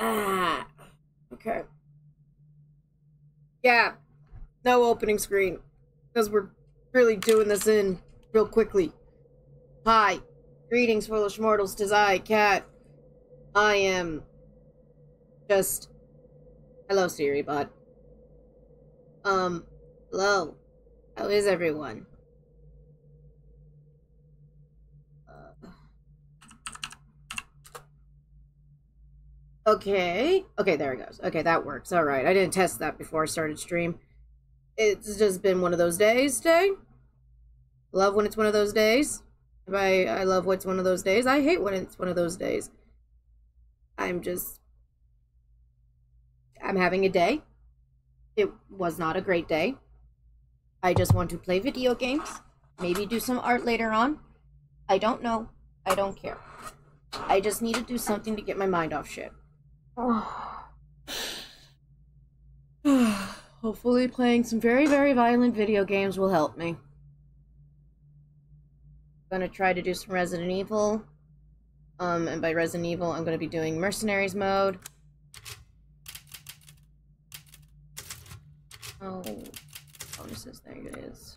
Ah, okay. Yeah, no opening screen, because we're really doing this in real quickly. Hi, greetings, foolish mortals, 'tis I, Cat. I am just... Hello, Siri bot. Hello. How is everyone? Okay. Okay, there it goes. Okay, that works. All right. I didn't test that before I started stream. It's just been one of those days today. Love when it's one of those days. If I love what's one of those days. I hate when it's one of those days. I'm having a day. It was not a great day. I just want to play video games. Maybe do some art later on. I don't know. I don't care. I just need to do something to get my mind off shit. Hopefully playing some very, very violent video games will help me. I'm gonna try to do some Resident Evil. And by Resident Evil, I'm gonna be doing Mercenaries Mode. Oh, bonuses, there it is.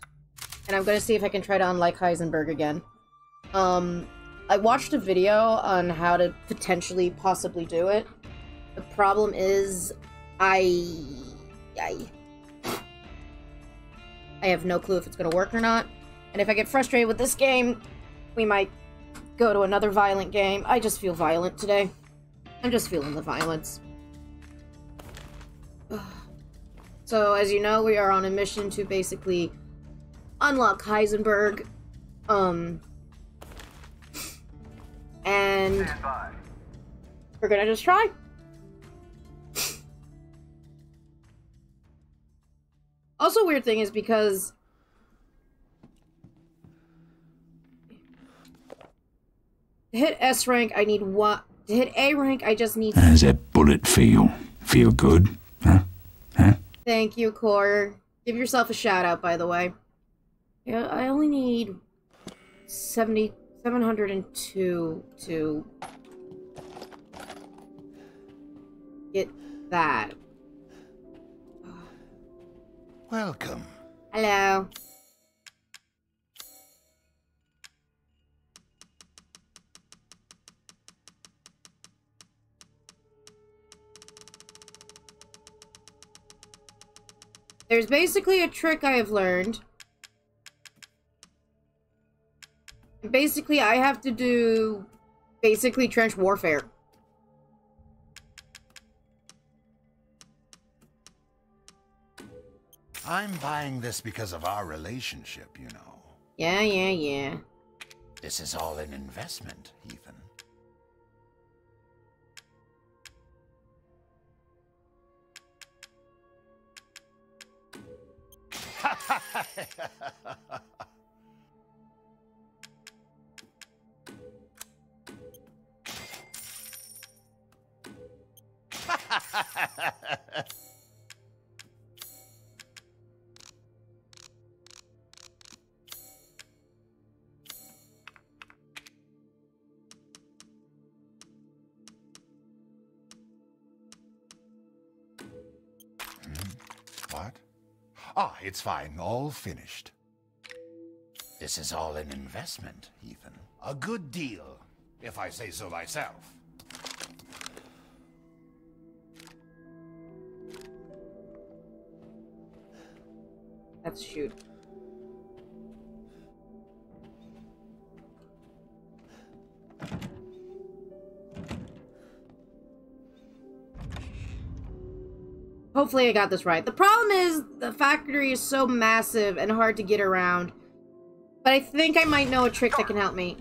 And I'm gonna see if I can try to unlock Heisenberg again. I watched a video on how to potentially, possibly do it. The problem is, I have no clue if it's gonna work or not. And if I get frustrated with this game, we might go to another violent game. I just feel violent today. I'm just feeling the violence. So, as you know, we are on a mission to basically unlock Heisenberg. And we're gonna just try. Also, weird thing is because to hit S rank, I need what? To hit A rank, I just need. How's that bullet feel? Feel good? Huh? Huh? Thank you, Core. Give yourself a shout out, by the way. Yeah, I only need 702 to get that. Welcome. Hello. There's basically a trick I have learned. Basically, I have to do basically trench warfare. I'm buying this because of our relationship, you know. Yeah. This is all an investment, Ethan. What? Ah, it's fine. All finished. This is all an investment, Ethan. A good deal, if I say so myself. Let's shoot. Hopefully I got this right. The problem is the factory is so massive and hard to get around. But I think I might know a trick that can help me.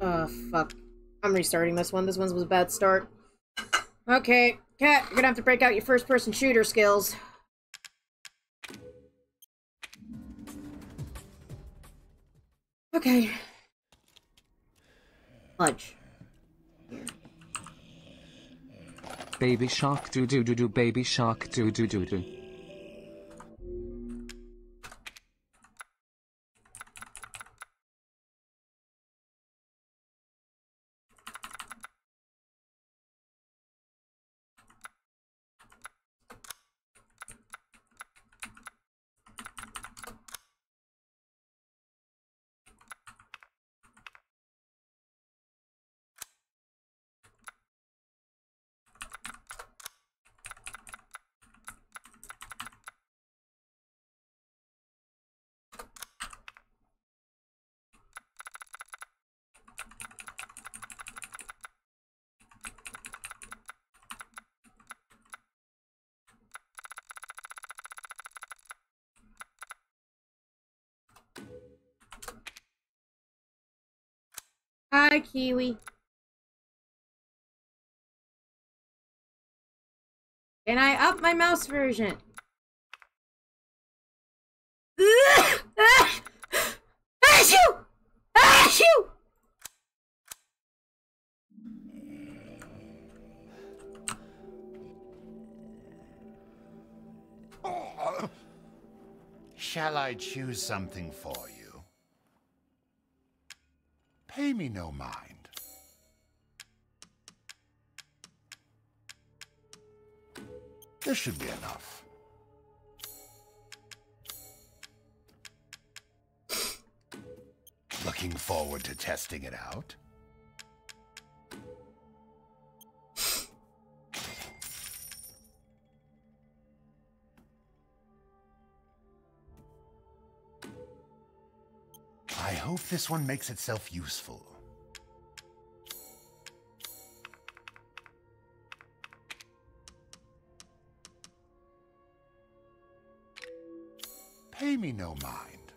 Oh, fuck. I'm restarting this one. This one was a bad start. Okay, Cat, you're gonna have to break out your first-person shooter skills. Okay. Fudge. Baby shark doo doo doo doo, baby shark doo doo doo doo. Hi, Kiwi. Can I up my mouse version? Shall I choose something for you? Pay me no mind. This should be enough. Looking forward to testing it out. I hope this one makes itself useful. Pay me no mind.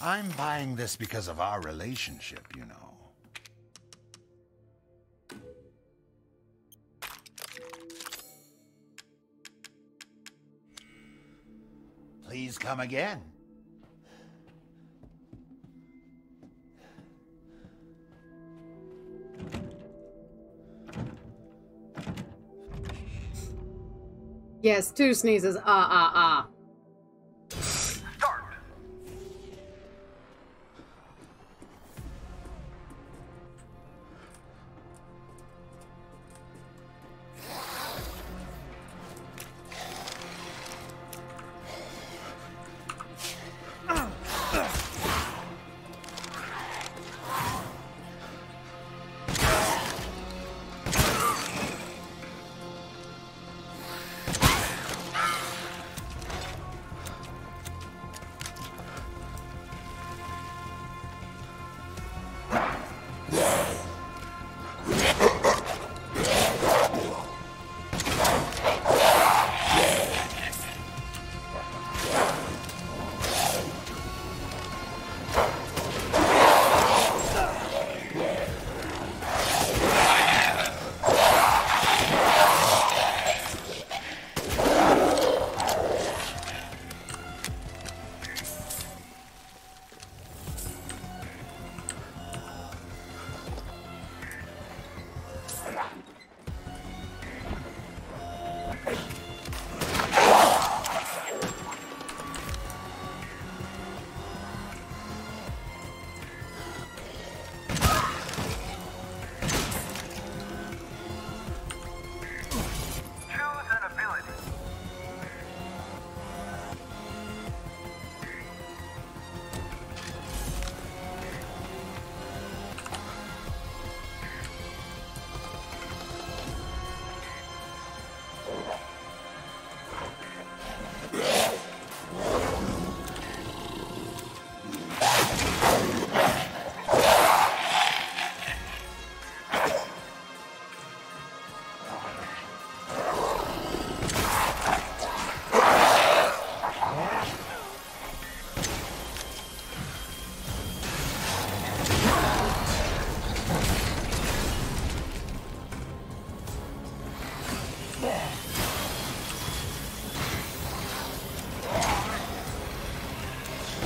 I'm buying this because of our relationship, you know. Please come again. Yes, two sneezes. Start.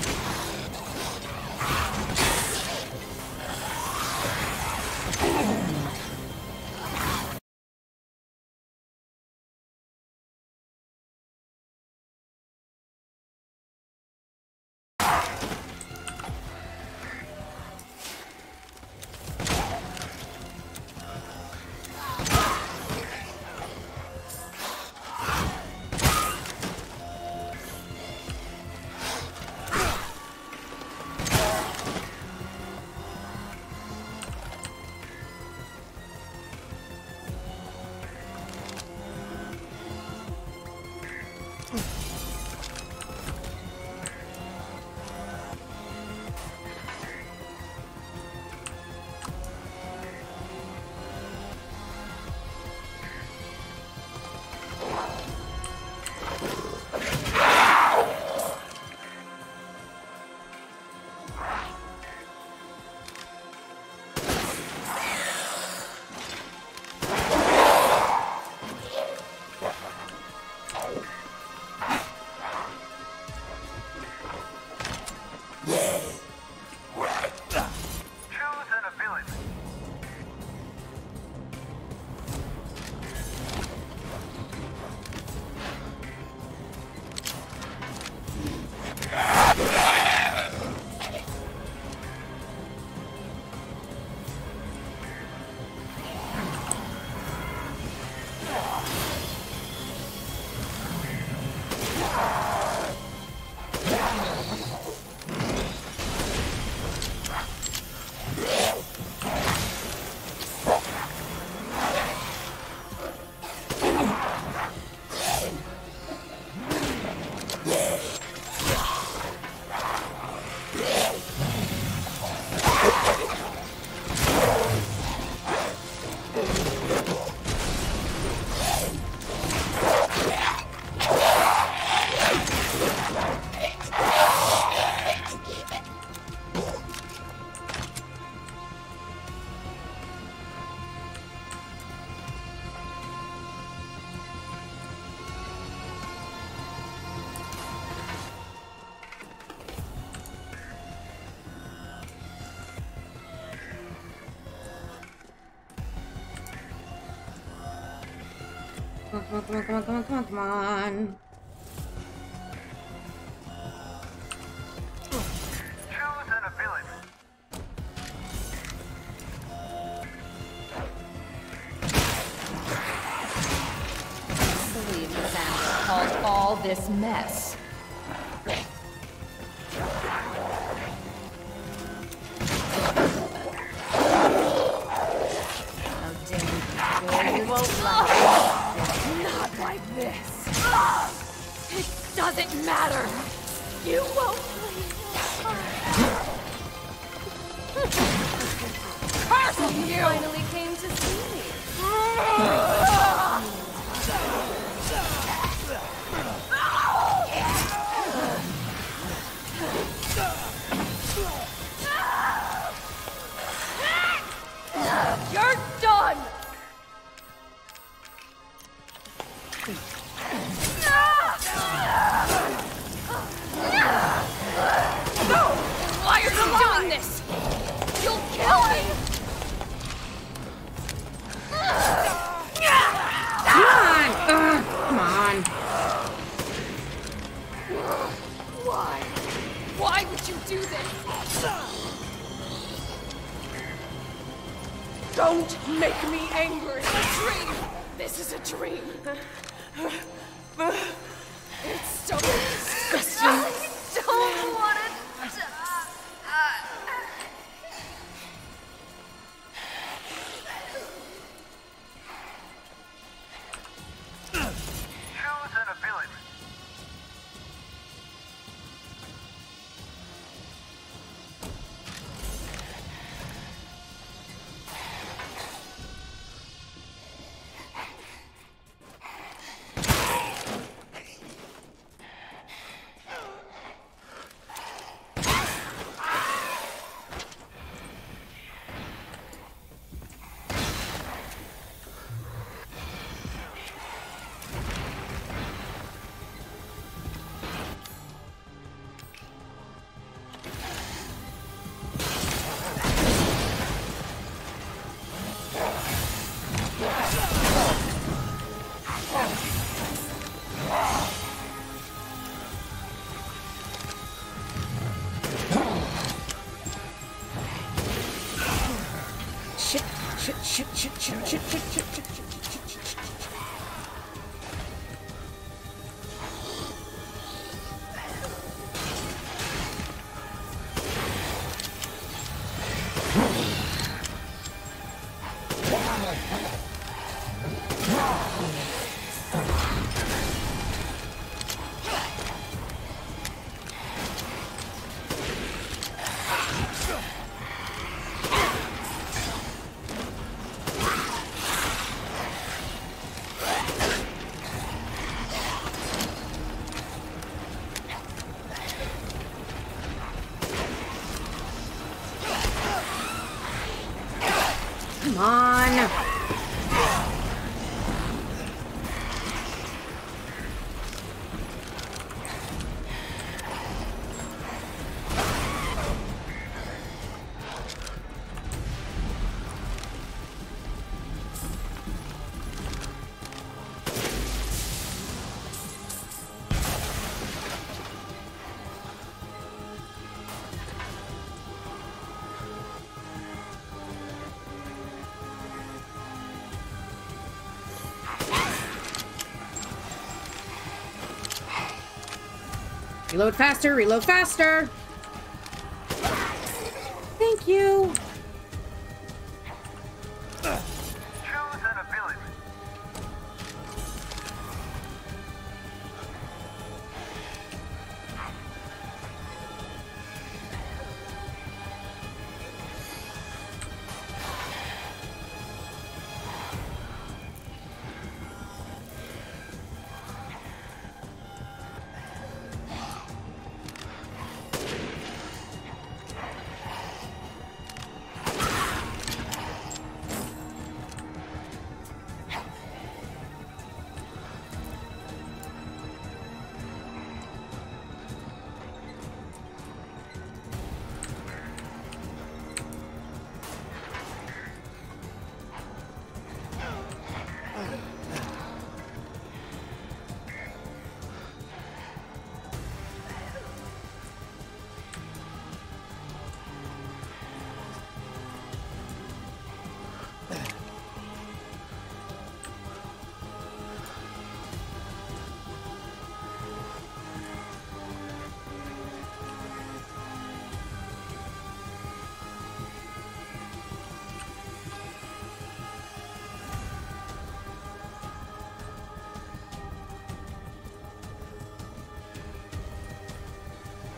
Come on. I believe that caused all this mess. Shit. Reload faster, reload faster! Thank you!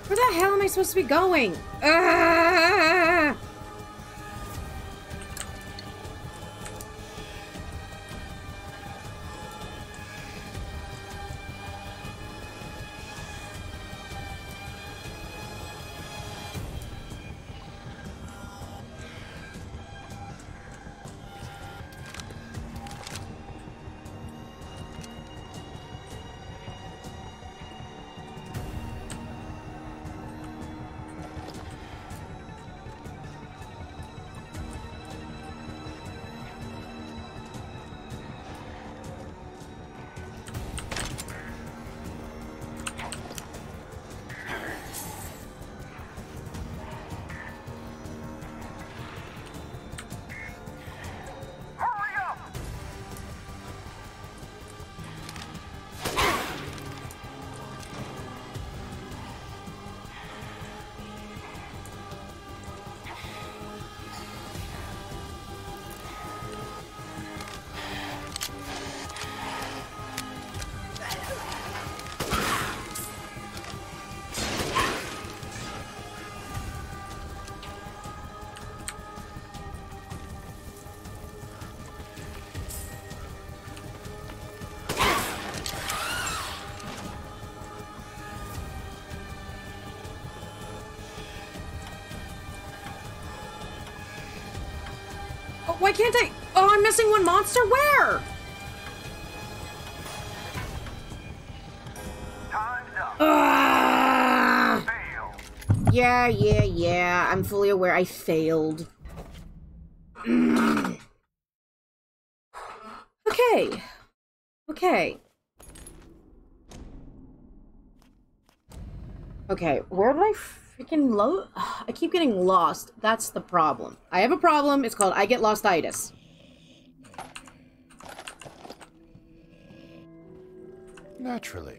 Where the hell am I supposed to be going? Why can't I? Oh, I'm missing one monster. Where? Time's up. Fail. Yeah. I'm fully aware I failed. Okay. Where did I freaking I keep getting lost. That's the problem. I have a problem. It's called I get lostitis. Naturally.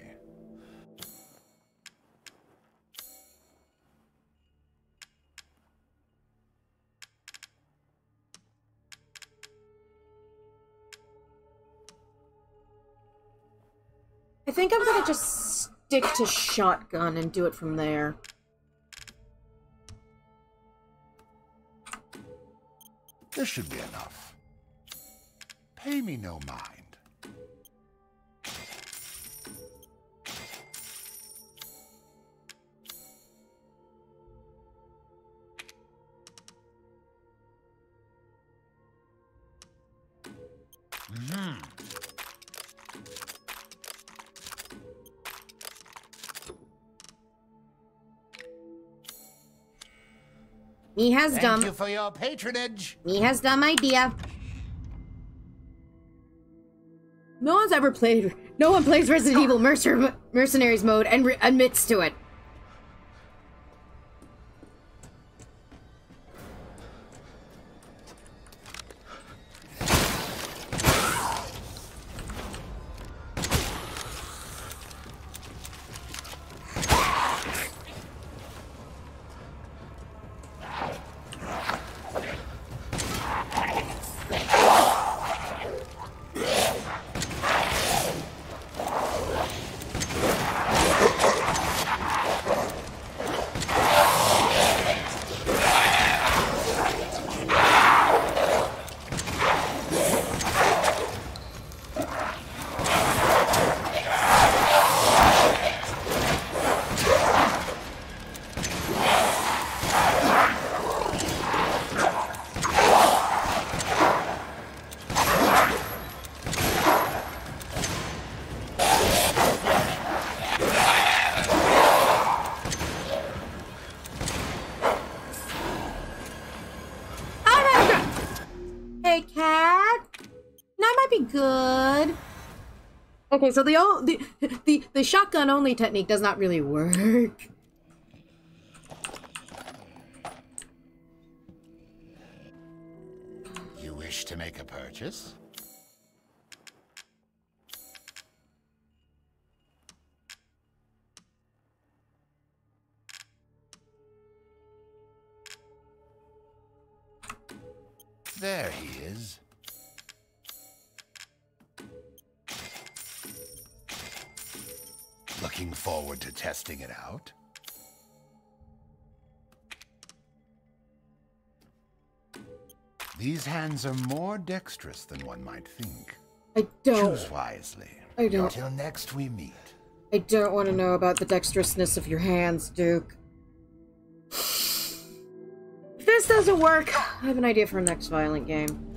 I think I'm gonna just stick to shotgun and do it from there. This should be enough. Pay me no mind. Me has Thank dumb. You for your patronage. Me has dumb idea. No one plays Resident Evil Mercenaries Mode and admits to it. Okay, so the shotgun only technique does not really work. You wish to make a purchase? There he is. Looking forward to testing it out. These hands are more dexterous than one might think. I don't. Choose wisely. I don't. Until next we meet. I don't want to know about the dexterousness of your hands, Duke. If this doesn't work, I have an idea for our next violent game.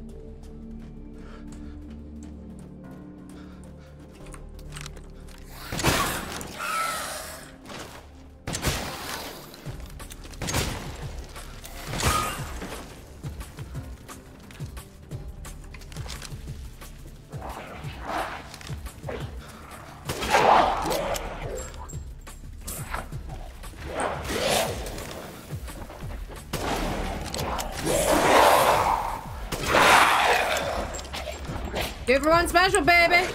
Everyone special, baby!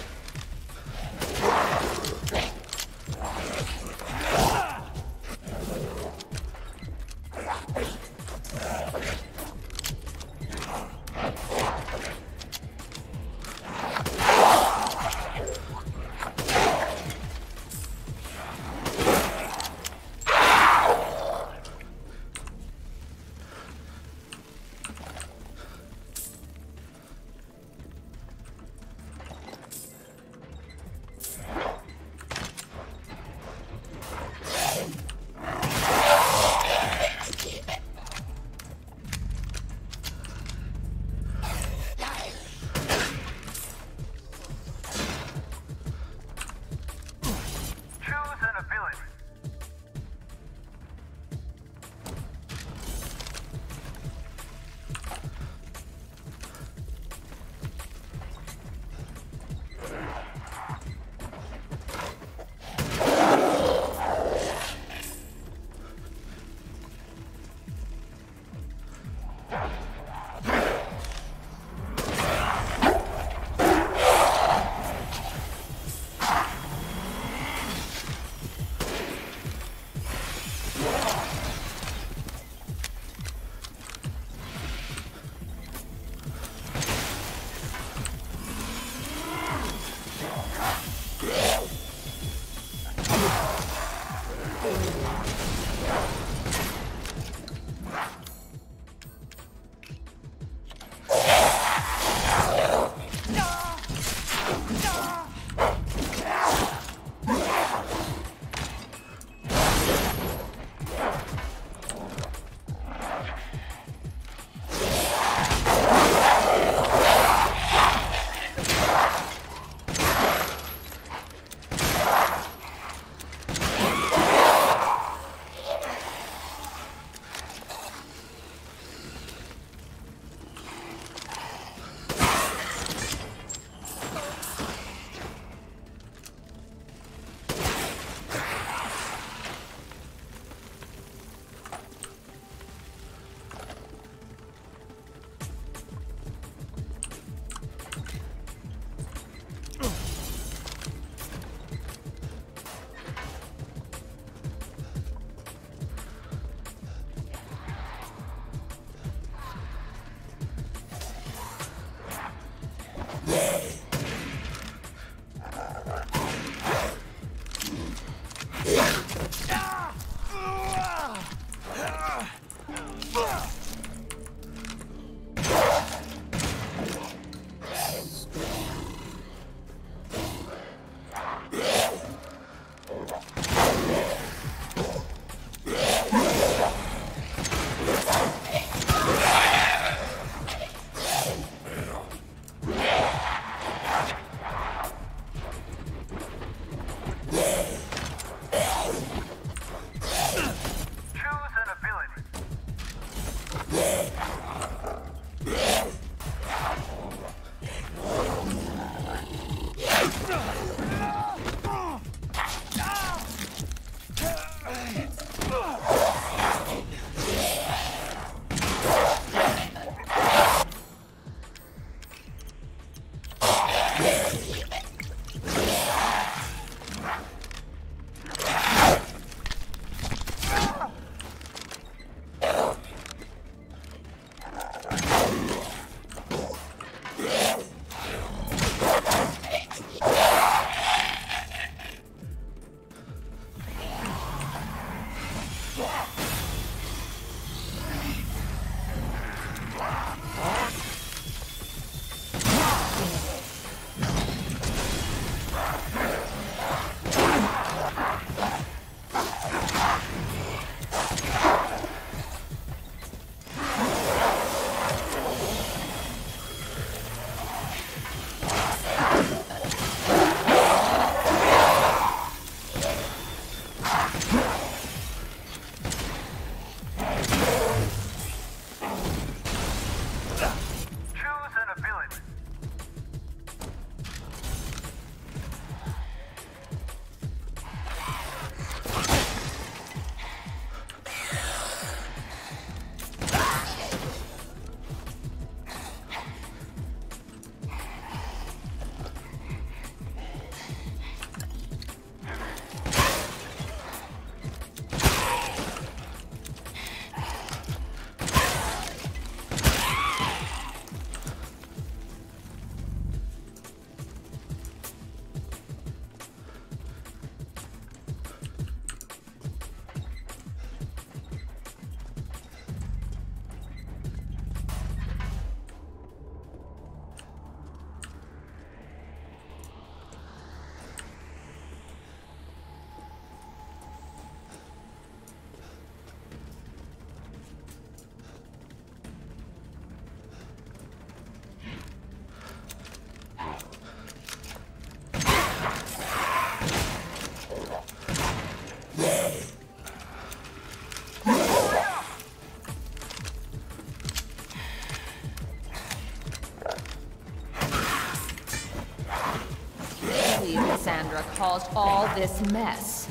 caused all this mess.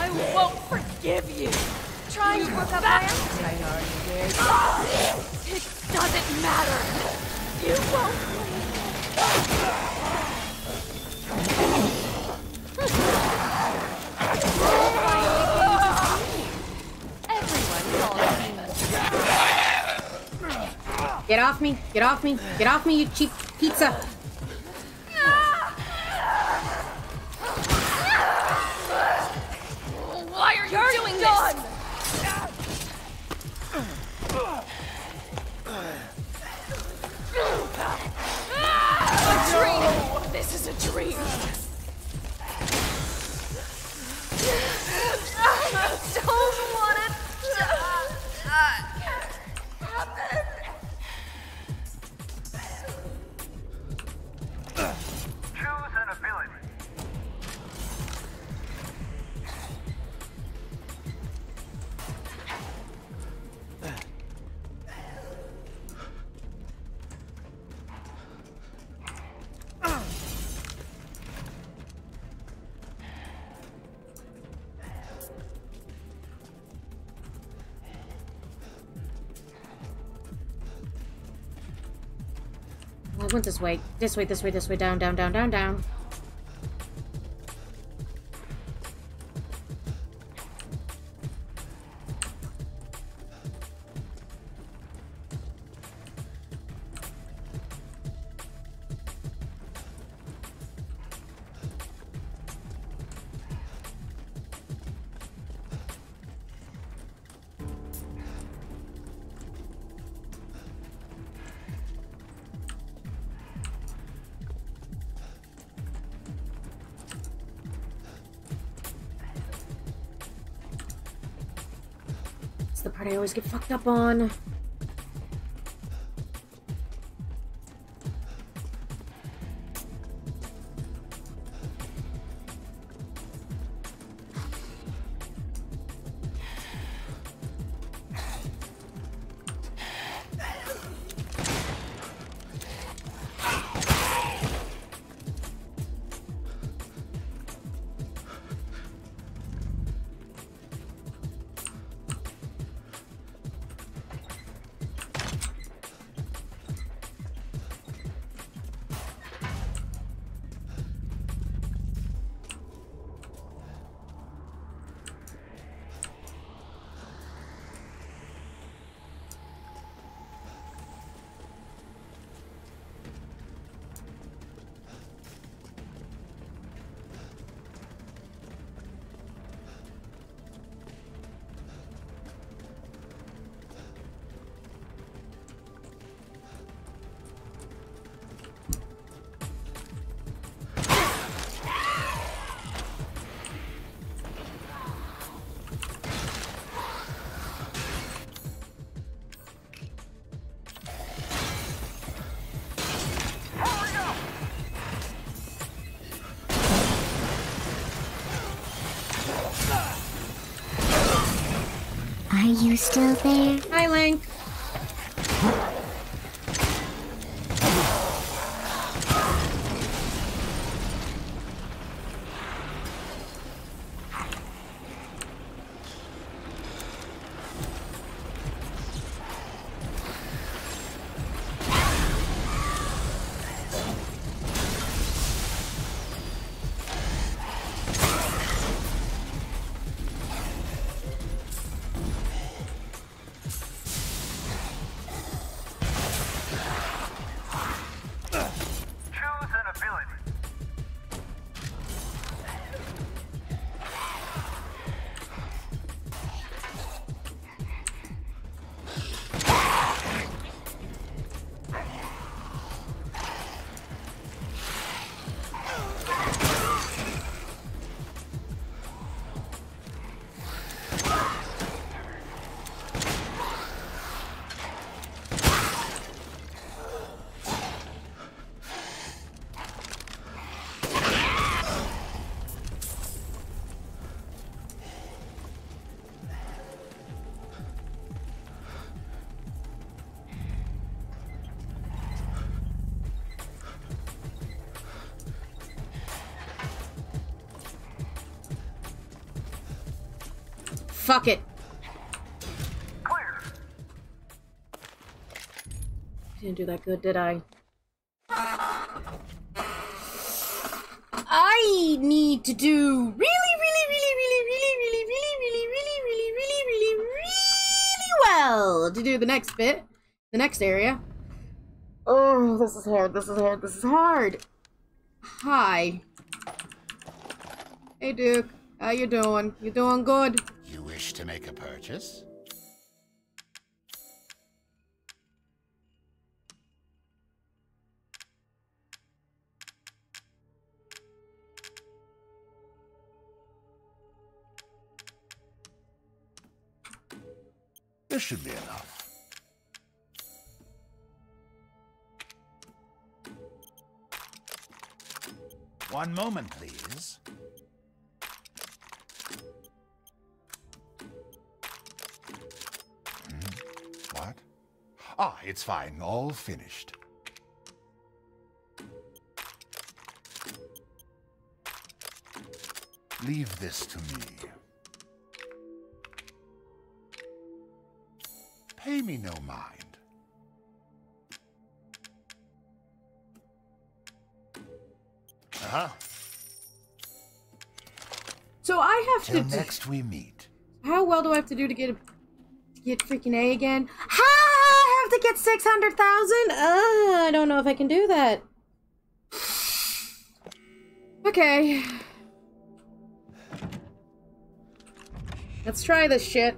I won't forgive you. Trying to work up my appetite, are you there? It doesn't matter. You won't leave. Everyone calls me a... Get off me! Get off me! Get off me, you cheap pizza! Why are you doing this? A dream! This is a dream! I don't want it to happen! Choose an ability. I went this way. This way, this way, this way, down, down, down, down, down. I always get fucked up on. Are you still there? Hi, Link. Fuck it. Clear. Didn't do that good, did I? I need to do really well to do the next bit, the next area. Oh, this is hard, this is hard, this is hard. Hi. Hey, Duke. How you doing? You doing good? You wish to make a purchase? This should be enough. One moment, please. What? Ah, it's fine. All finished. Leave this to me. Pay me no mind. Uh-huh. So I have to do... next we meet. How well do I have to do to get a... get freaking A again? Ha! I have to get 600,000? I don't know if I can do that. Okay. Let's try this shit.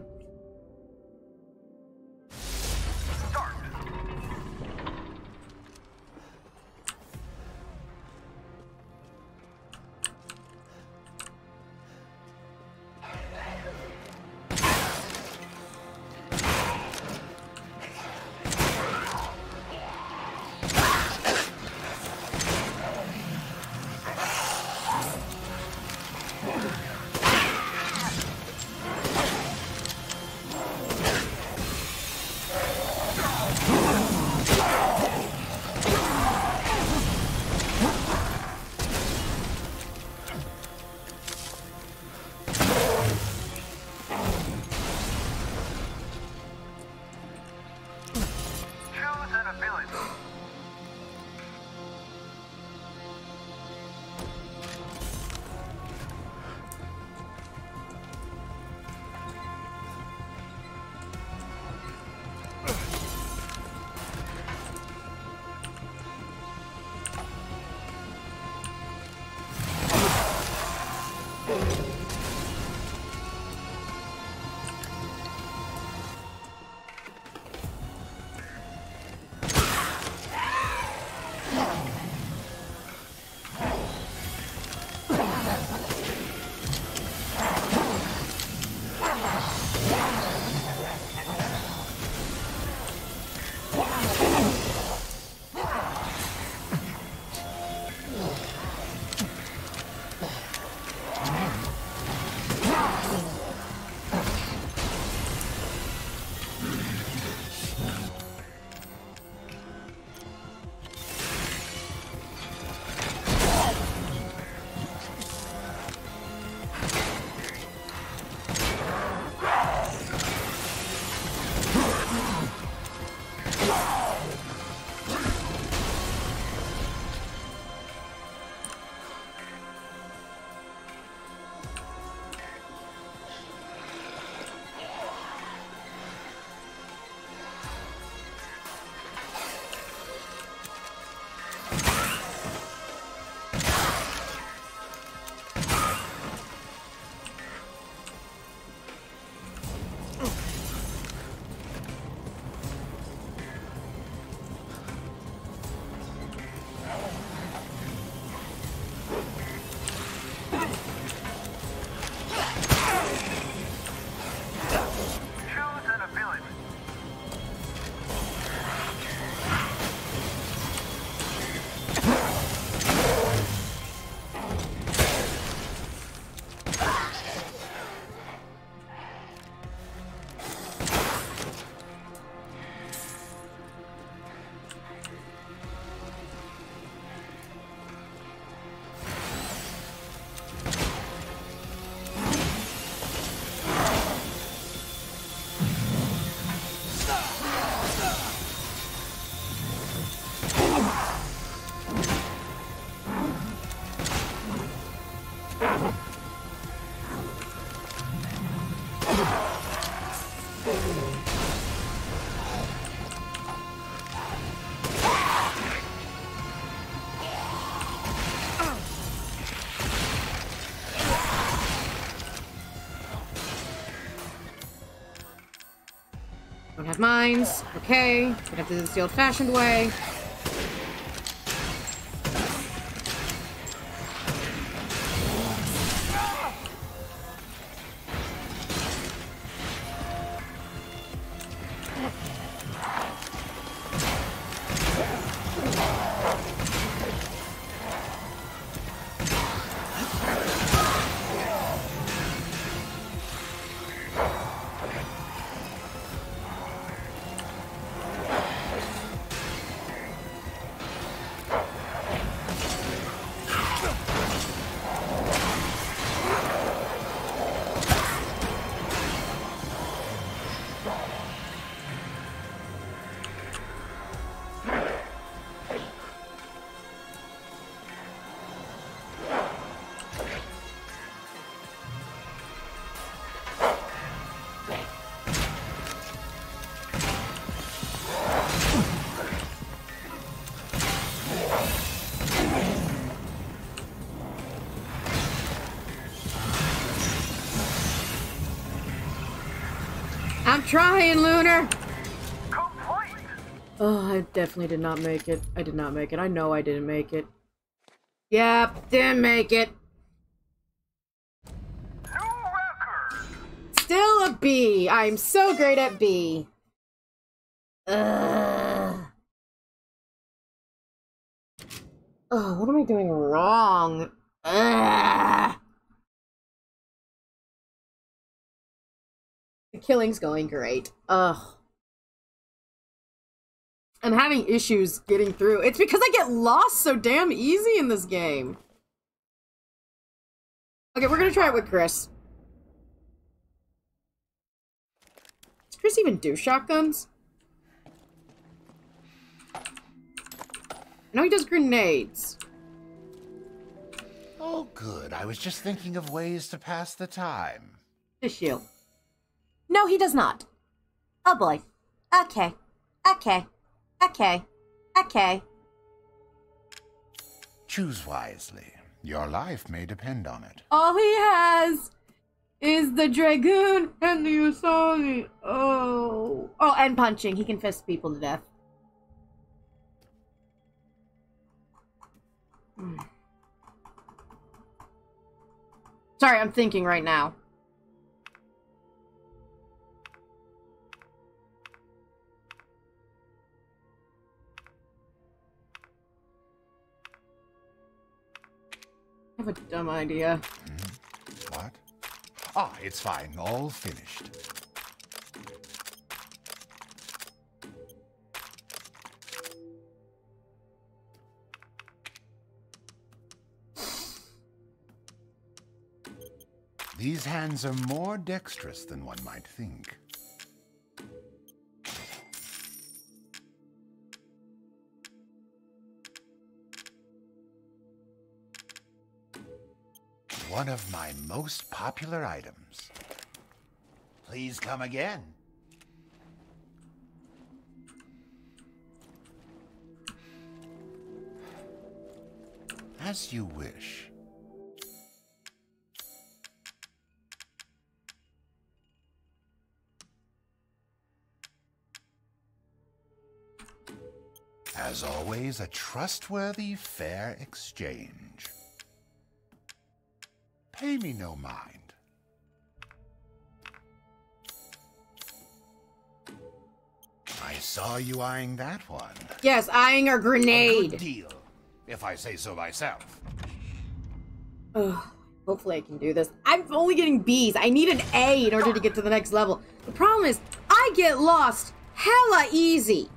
Don't have mines. Okay. Gonna have to do this the old-fashioned way. Trying, Lunar! Complete. Oh, I definitely did not make it. I did not make it. I know I didn't make it. Yep, didn't make it. New record. Still a B. I'm so great at B. Ugh. Oh, what am I doing wrong? Ugh. The killing's going great. Ugh. I'm having issues getting through. It's because I get lost so damn easy in this game. Okay, we're gonna try it with Chris. Does Chris even do shotguns? I know he does grenades. Oh, good. I was just thinking of ways to pass the time. This you. No, he does not. Oh boy. Okay. Okay. Okay. Okay. Choose wisely. Your life may depend on it. All he has is the Dragoon and the Usagi. Oh. Oh, and punching. He can fist people to death. Sorry, I'm thinking right now. I have a dumb idea. What? Ah, it's fine. All finished. These hands are more dexterous than one might think. One of my most popular items. Please come again. As you wish. As always, a trustworthy, fair exchange. Pay me no mind. I saw you eyeing that one. Yes, eyeing a grenade. A good deal, if I say so myself. Oh, hopefully I can do this. I'm only getting B's. I need an A in order to get to the next level. The problem is, I get lost hella easy.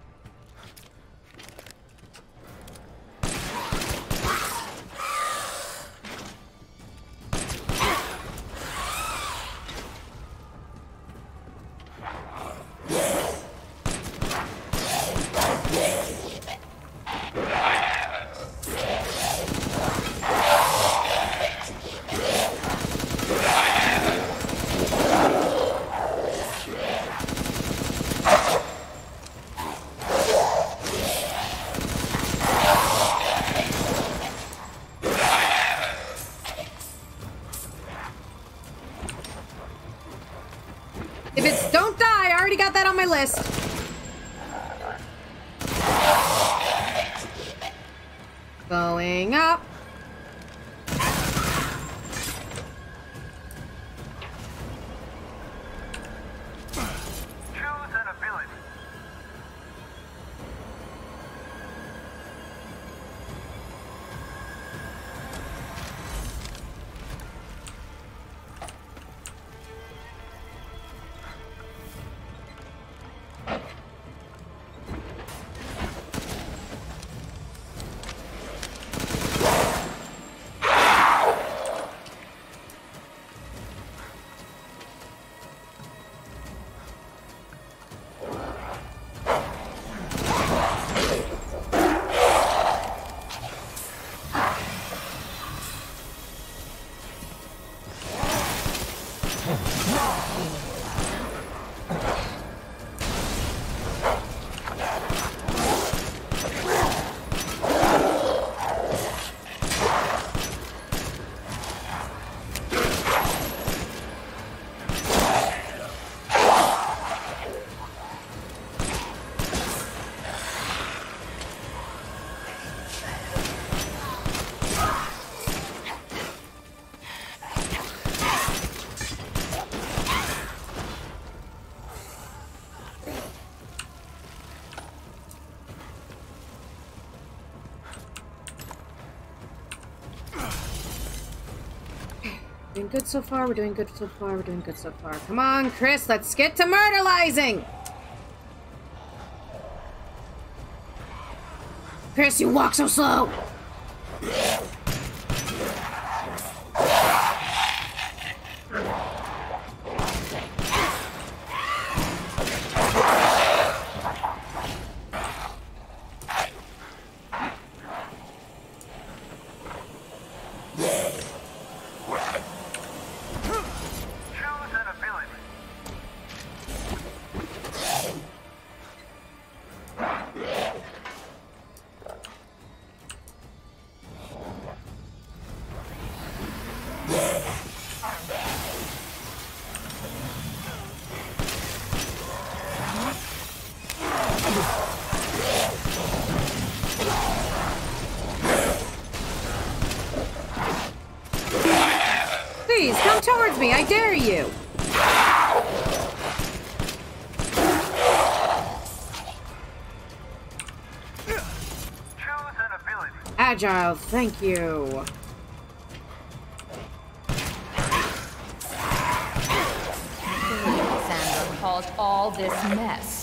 my list. Going up. Good so far, we're doing good so far, we're doing good so far. Come on, Chris, let's get to murderalizing! Chris, you walk so slow! I dare you! Agile, thank you! Alexander caused all this mess.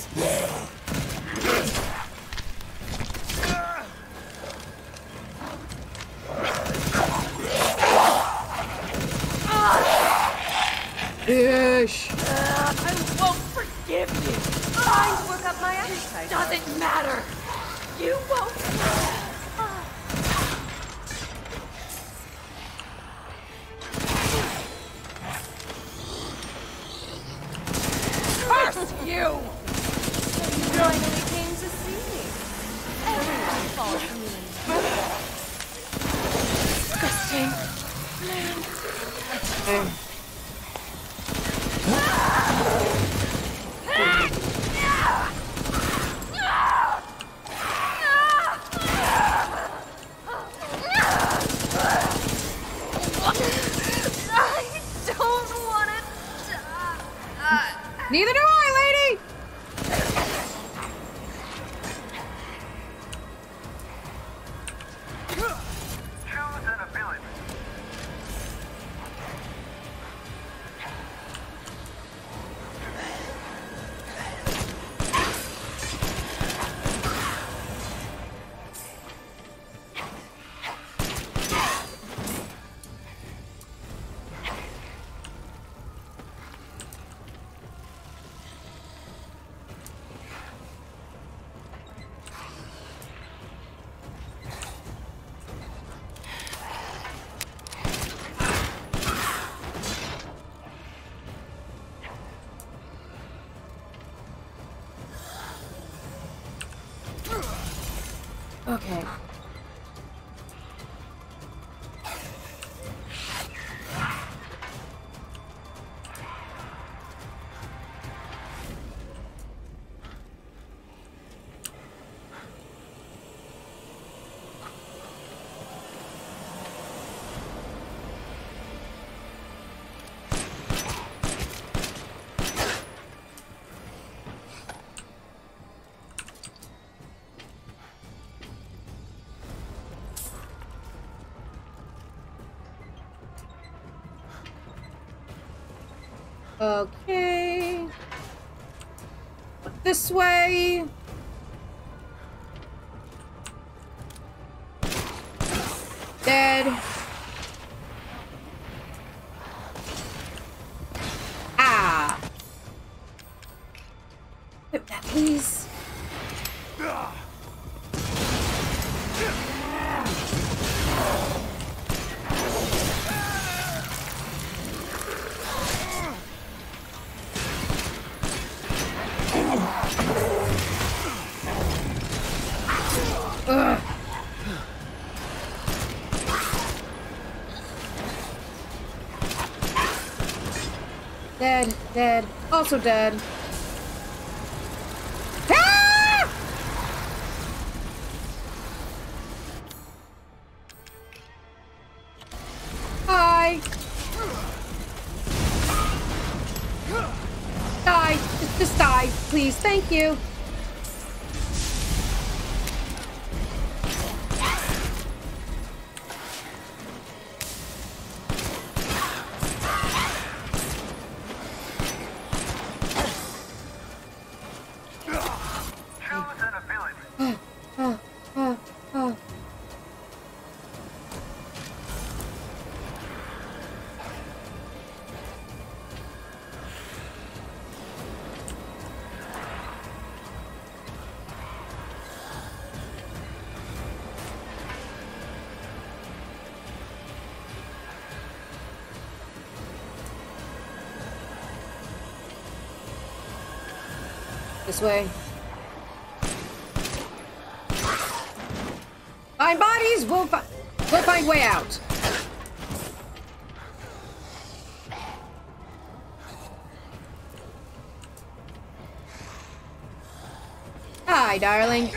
Ish. I won't forgive you. Trying to work up my appetite doesn't matter. You won't. Curse you! You finally came to see me. Everyone falls to me. Disgusting. Man. Hey. Neither do I, lady! Choose an ability. Okay. Okay. This way. Dead. Ah. Flip that, please. Ugh. Dead, dead, also dead. Ah! Hi. Die, just die, please. Thank you. Way. Fine bodies, we'll find way out. Hi, darling.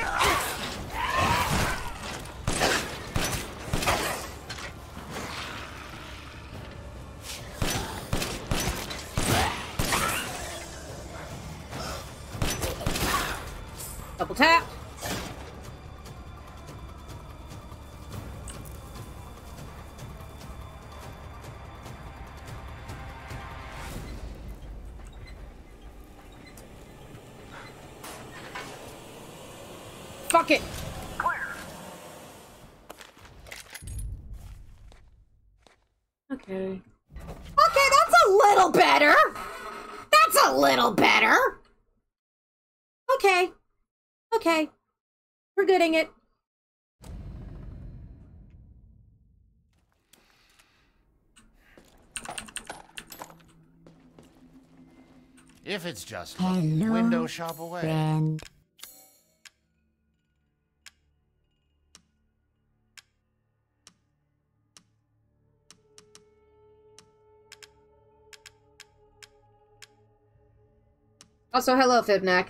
Tap. Fuck it. Clear. Okay. Okay, that's a little better. That's a little better. Okay. Okay, we're gooding it. If it's just hello, window shop away. Friend. Also, hello, Fibnac.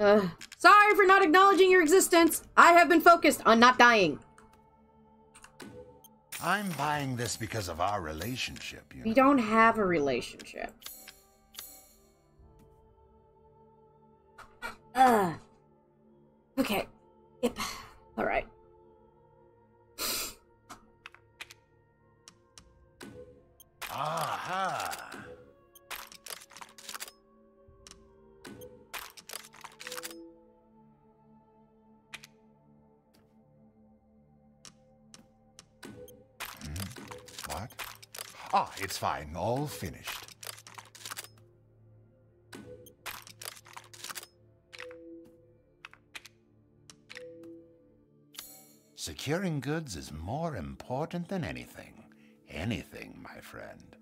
Sorry for not acknowledging your existence. I have been focused on not dying. I'm buying this because of our relationship. You know? We don't have a relationship. Okay. Yep. All right. Aha. Ah, it's fine. All finished. Securing goods is more important than anything. Anything, my friend.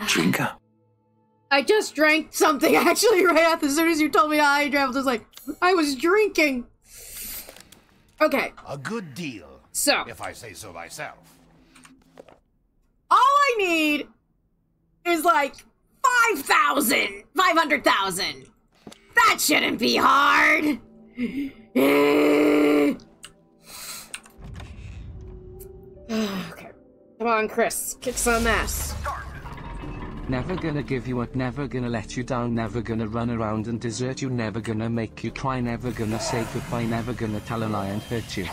Trinka. I just drank something, actually, Wrath. As soon as you told me I traveled, I was like, I was drinking. Okay. A good deal. So. If I say so myself. All I need is like 5,000, 500,000. That shouldn't be hard. Okay. Come on, Chris. Kick some ass. Never gonna give you up, never gonna let you down, never gonna run around and desert you, never gonna make you cry, never gonna say goodbye, never gonna tell a lie and hurt you.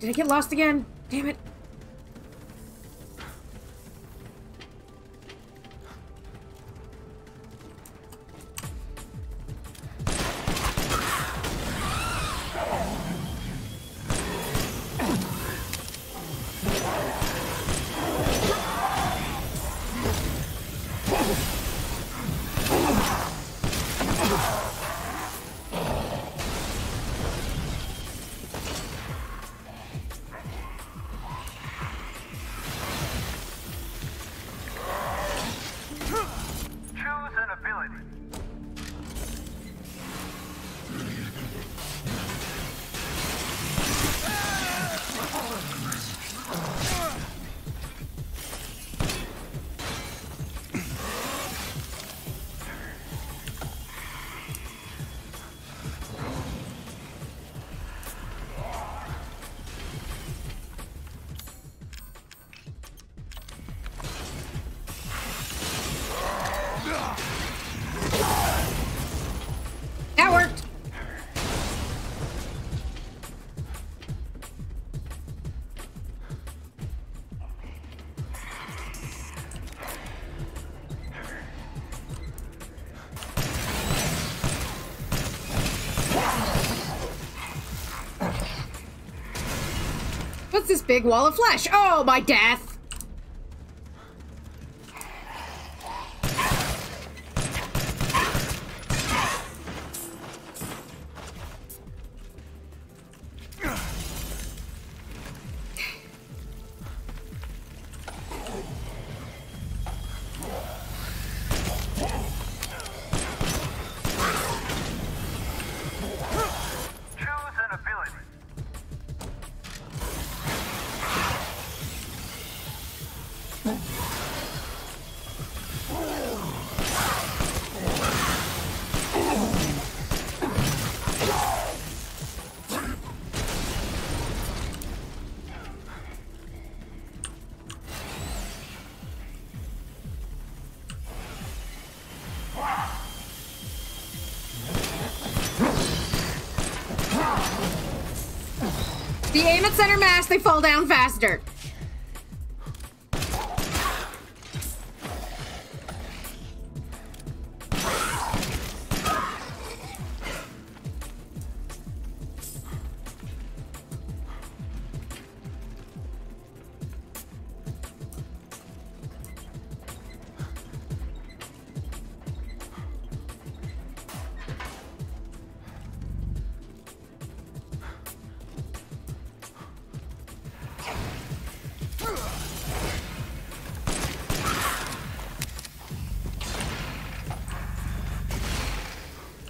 Did I get lost again? Damn it. This big wall of flesh. Oh, my death. Center mass, they fall down faster.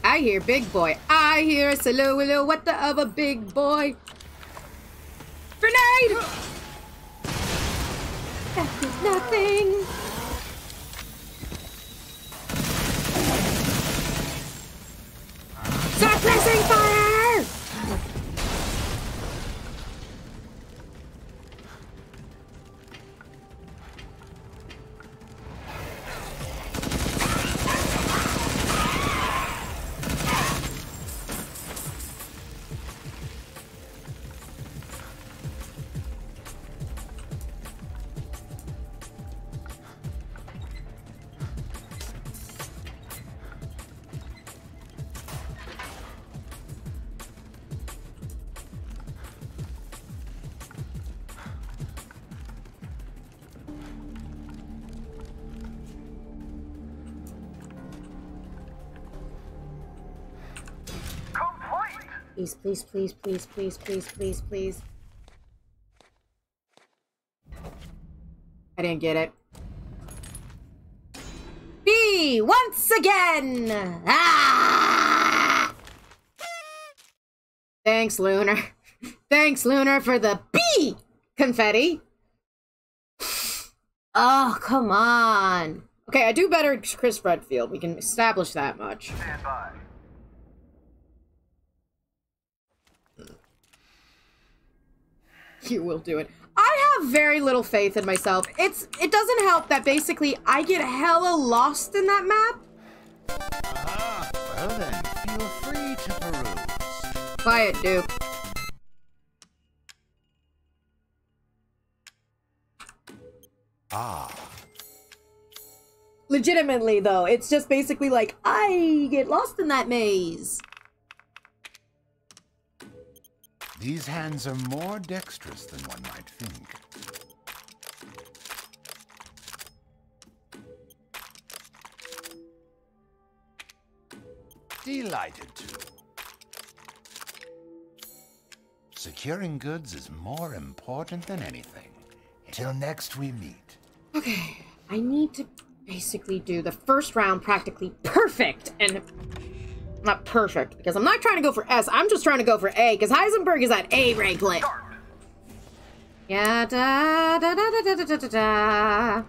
I hear big boy. I hear a silo willow. What the other big boy? Grenade! That is nothing. Stop pressing fire! Please, please, please, please, please, please, please. I didn't get it. B, once again! Ah! Thanks, Lunar. Thanks, Lunar, for the B confetti. Oh, come on. Okay, I do better Chris Redfield. We can establish that much. Stand by. You will do it. I have very little faith in myself. It doesn't help that basically I get hella lost in that map. Ah, well then, you are free to peruse. Quiet, Duke. Ah. Legitimately, though, it's just basically like, I get lost in that maze. These hands are more dexterous than one might think. Delighted to. Securing goods is more important than anything. Till next we meet. Okay, I need to basically do the first round practically perfect, and not perfect, because I'm not trying to go for S, I'm just trying to go for A, because Heisenberg is at A rank play. Yeah, da da da da da da da da.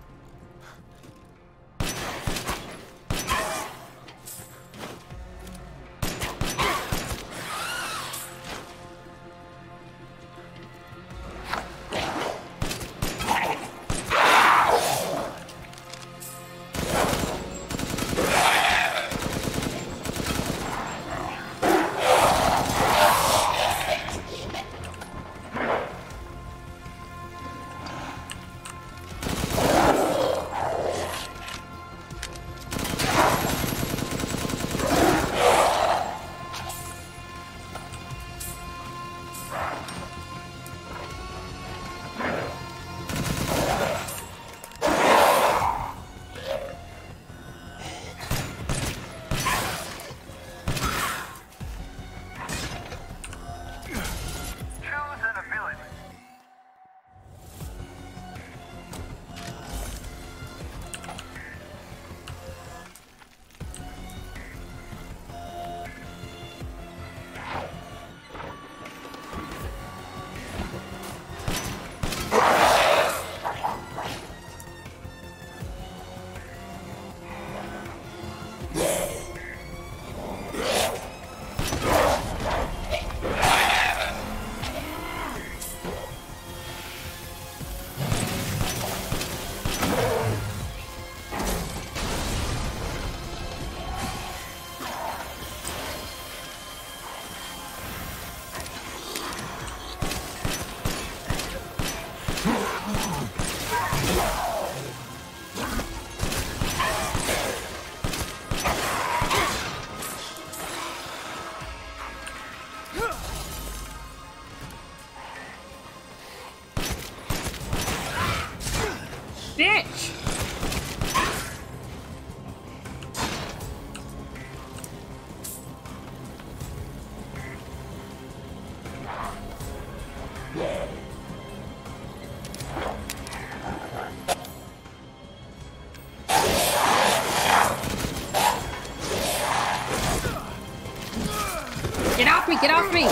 Get off me!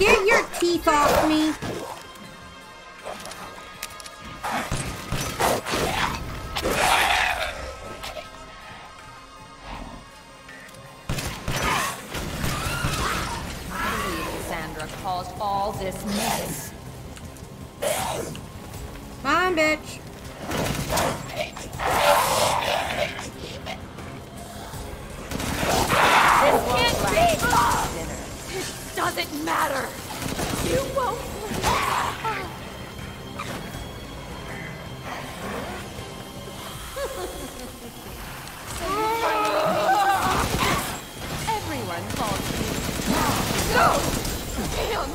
Get your teeth off me. Alexandra caused all this mess. Come on, bitch. Doesn't matter. You won't. Everyone falls. No. Damn.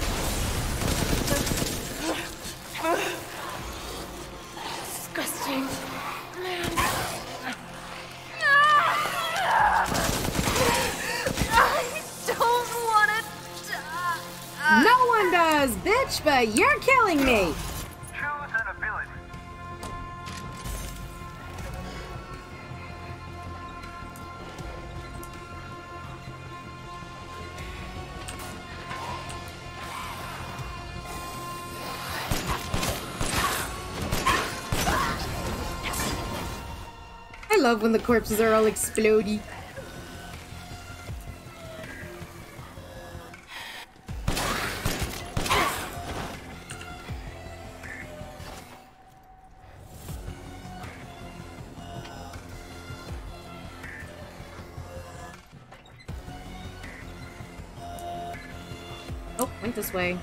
Disgusting. Man. I don't want it. No one does, bitch, but you're killing me! Choose an ability. I love when the corpses are all explodey. This way.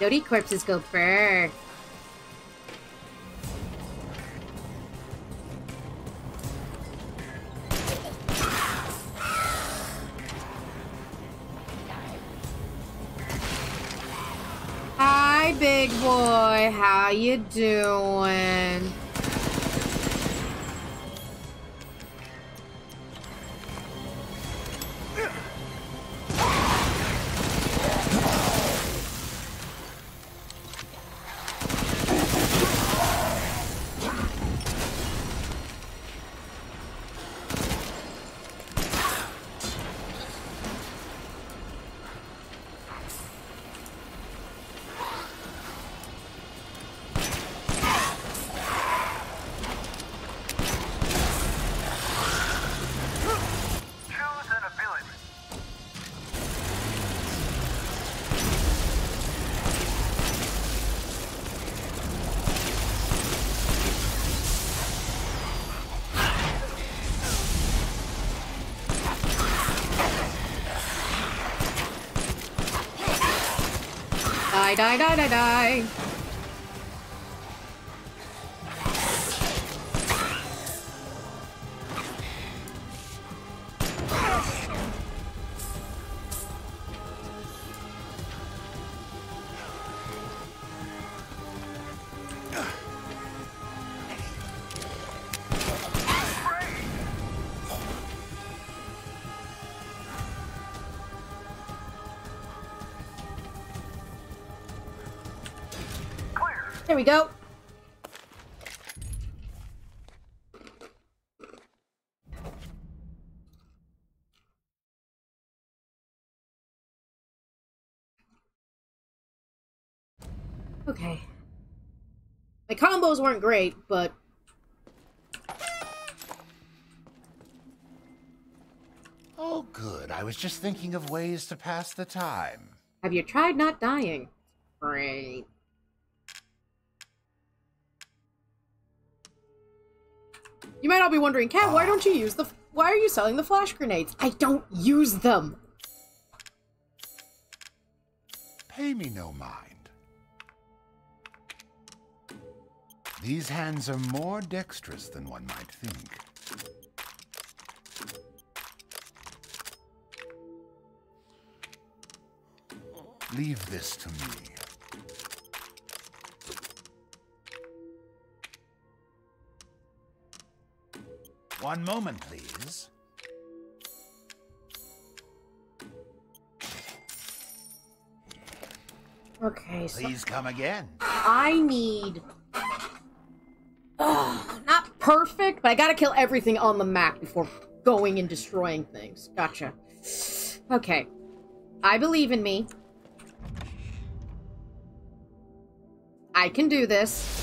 Dirty corpses go brrr. Hi, big boy. How you doing? Die, die, die, die. There we go. Okay. My combos weren't great, but oh, good. I was just thinking of ways to pass the time. Have you tried not dying? Great. You might all be wondering, Kat, why don't you use the... Why are you selling the flash grenades? I don't use them! Pay me no mind. These hands are more dexterous than one might think. Leave this to me. One moment, please. Okay, so... Please come again. I need... Ugh, not perfect, but I gotta kill everything on the map before going and destroying things. Gotcha. Okay. I believe in me. I can do this.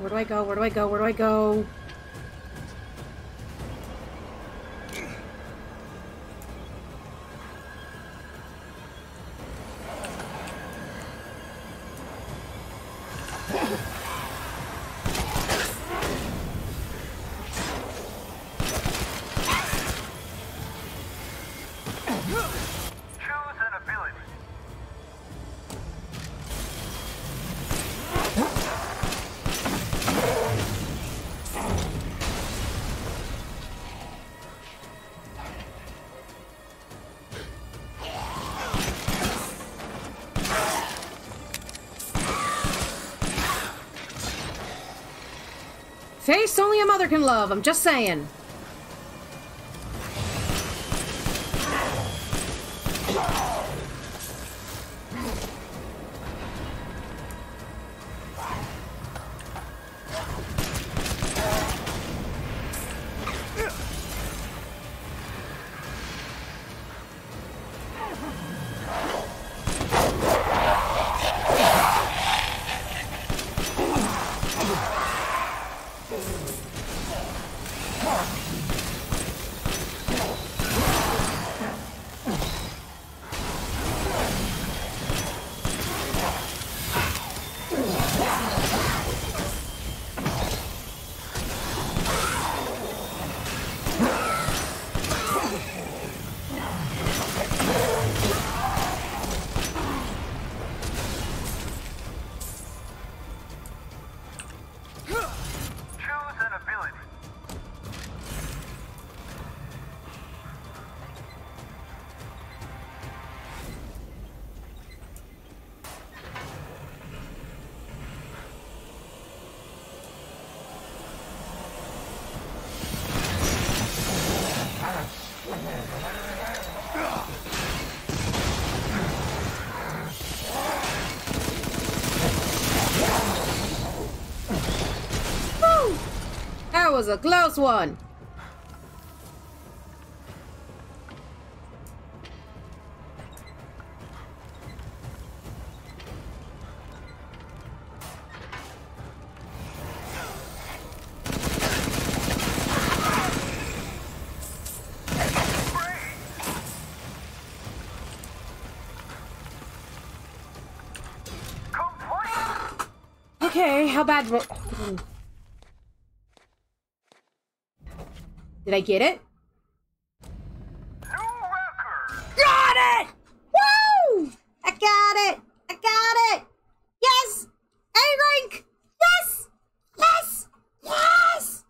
Where do I go? Where do I go? Where do I go? Face only a mother can love, I'm just saying. Was a close one. Okay, how bad were... Did I get it? New record! Got it! Woo! I got it! I got it! Yes! A-rank! Yes! Yes! Yes!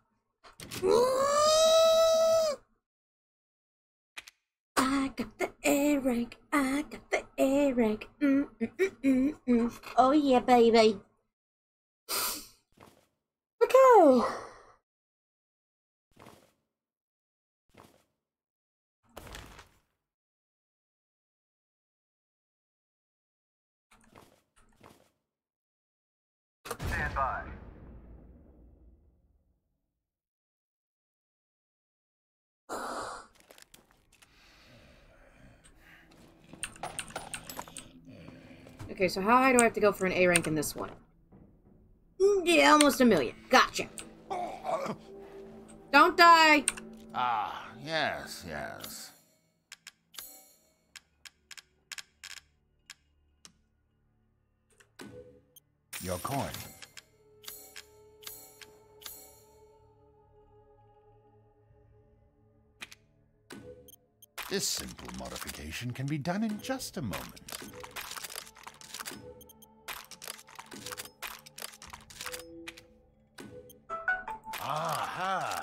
I got the A-rank. I got the A-rank. Oh yeah, baby. Okay. Stand by. Okay, so how high do I have to go for an A rank in this one? Yeah, almost a million. Gotcha. Don't die. Ah, yes, yes. Your coin. This simple modification can be done in just a moment. Aha!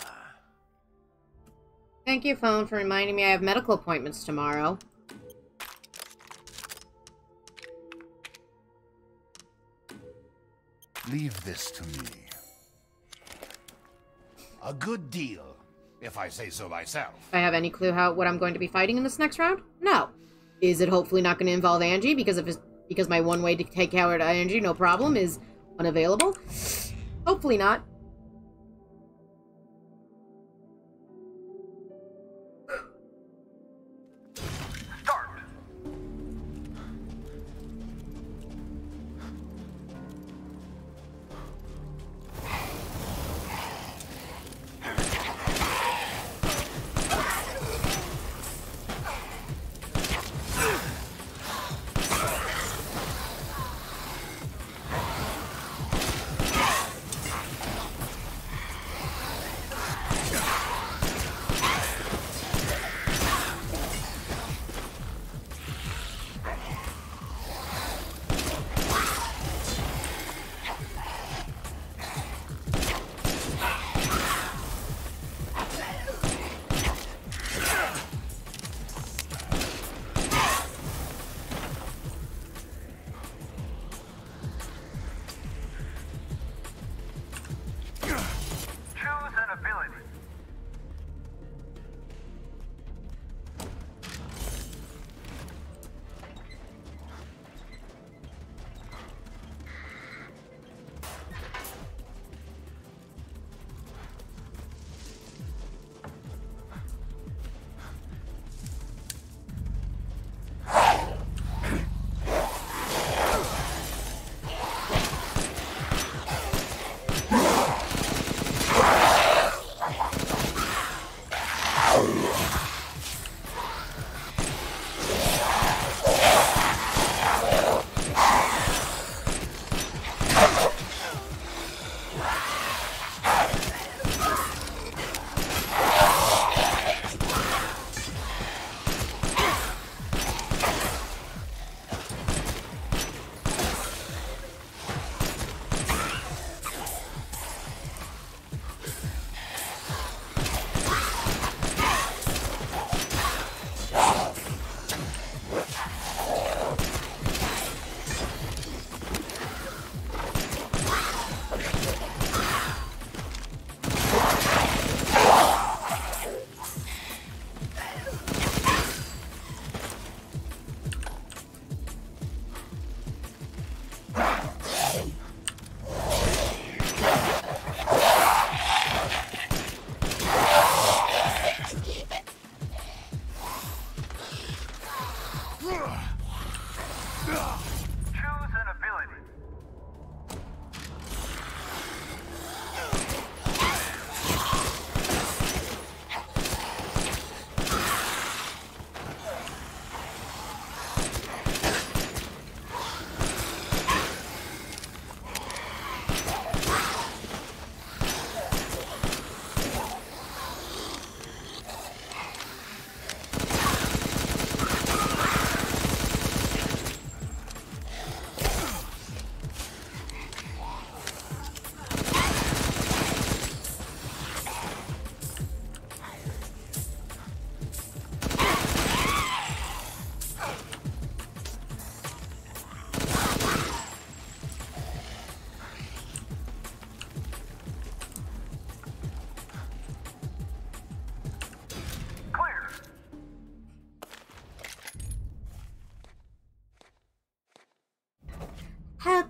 Thank you, phone, for reminding me I have medical appointments tomorrow. Leave this to me. A good deal, if I say so myself. I have any clue what I'm going to be fighting in this next round? No. Is it hopefully not going to involve Angie because my one way to take out Angie, no problem, is unavailable? Hopefully not.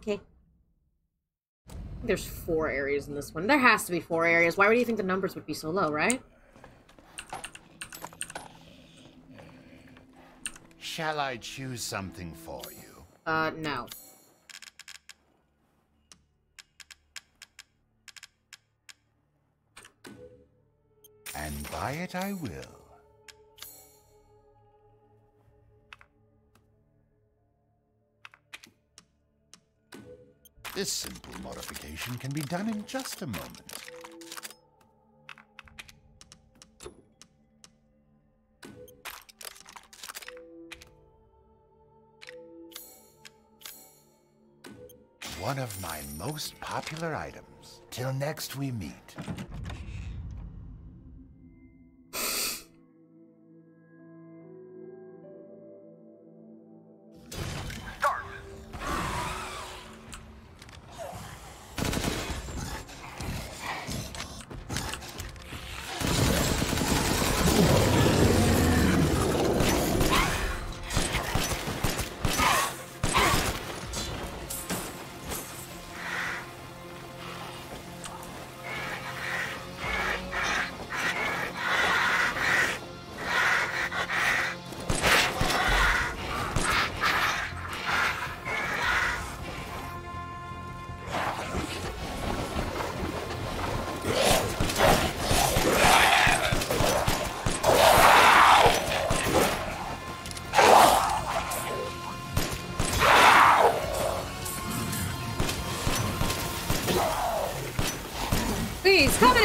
Okay. There's 4 areas in this one. There has to be 4 areas. Why would you think the numbers would be so low, right? Shall I choose something for you? No. And by it I will. This simple modification can be done in just a moment. One of my most popular items. Till next we meet.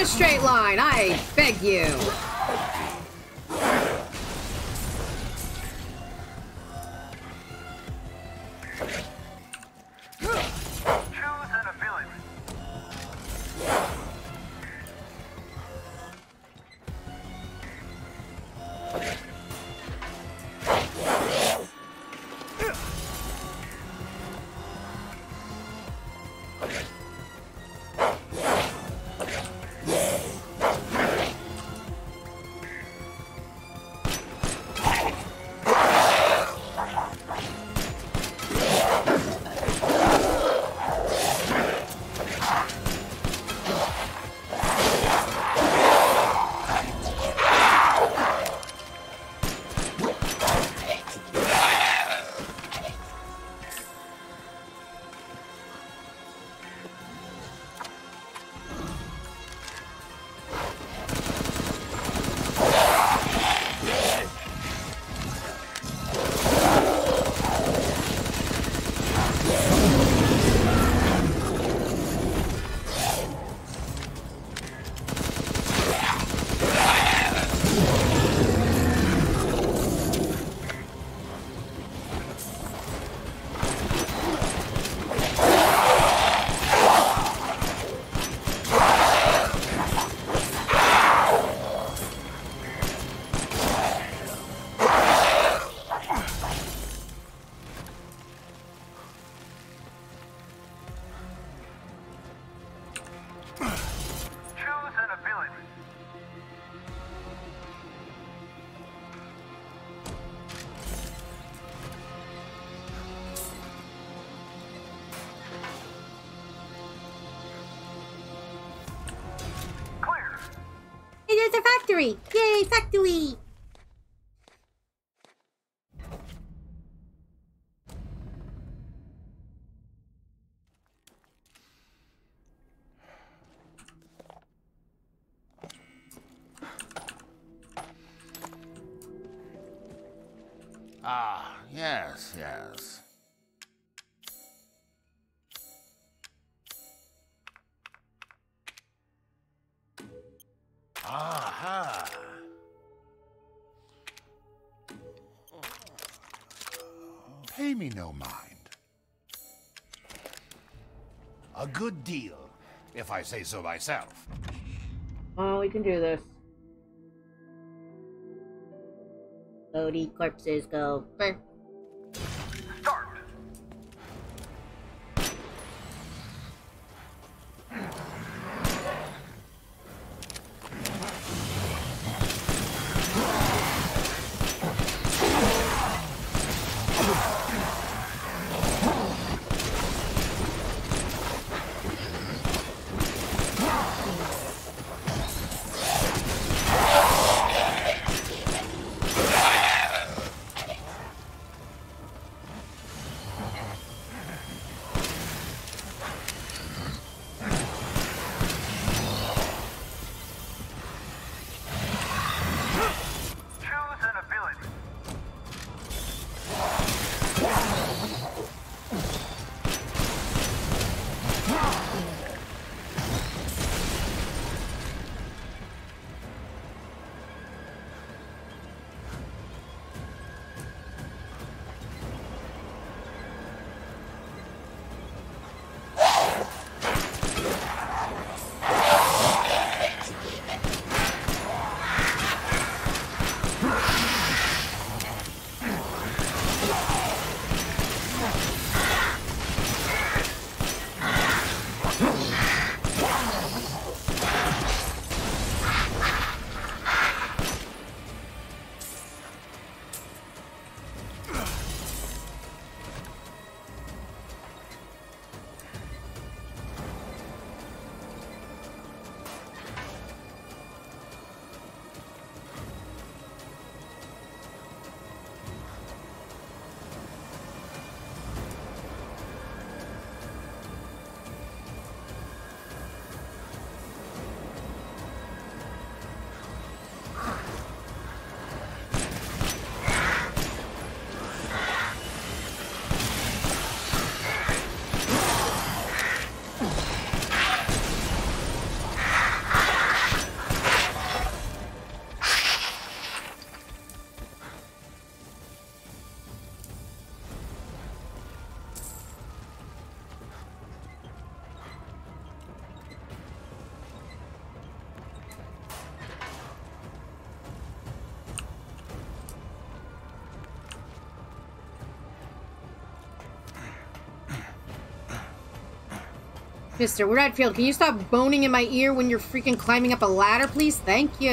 Straight line, I beg you. Factory! Yay, factory! Ah, yes, yes. No mind. A good deal, if I say so myself. Oh, we can do this. Cody corpses go. Burr. Mr. Redfield, can you stop boning in my ear when you're freaking climbing up a ladder, please? Thank you.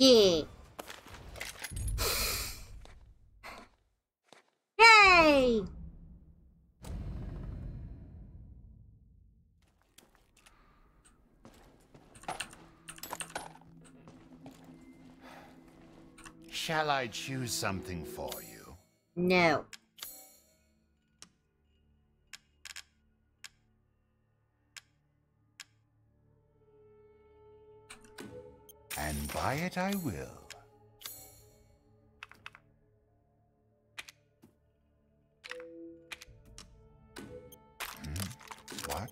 Yeah. Yay! Shall I choose something for you? No. Buy it, I will. What?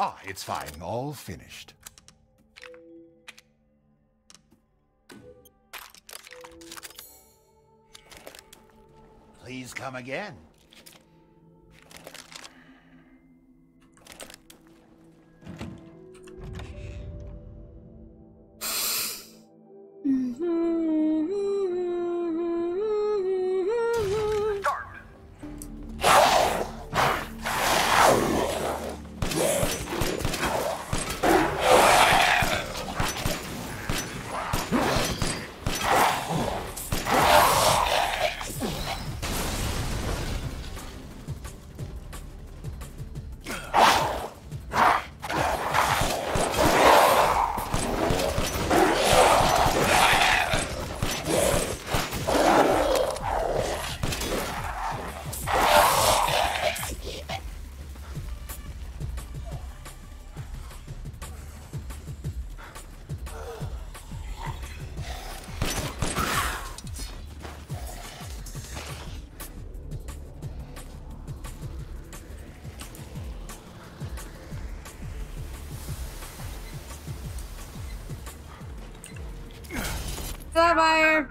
Ah, it's fine. All finished. Please come again. Sapphire!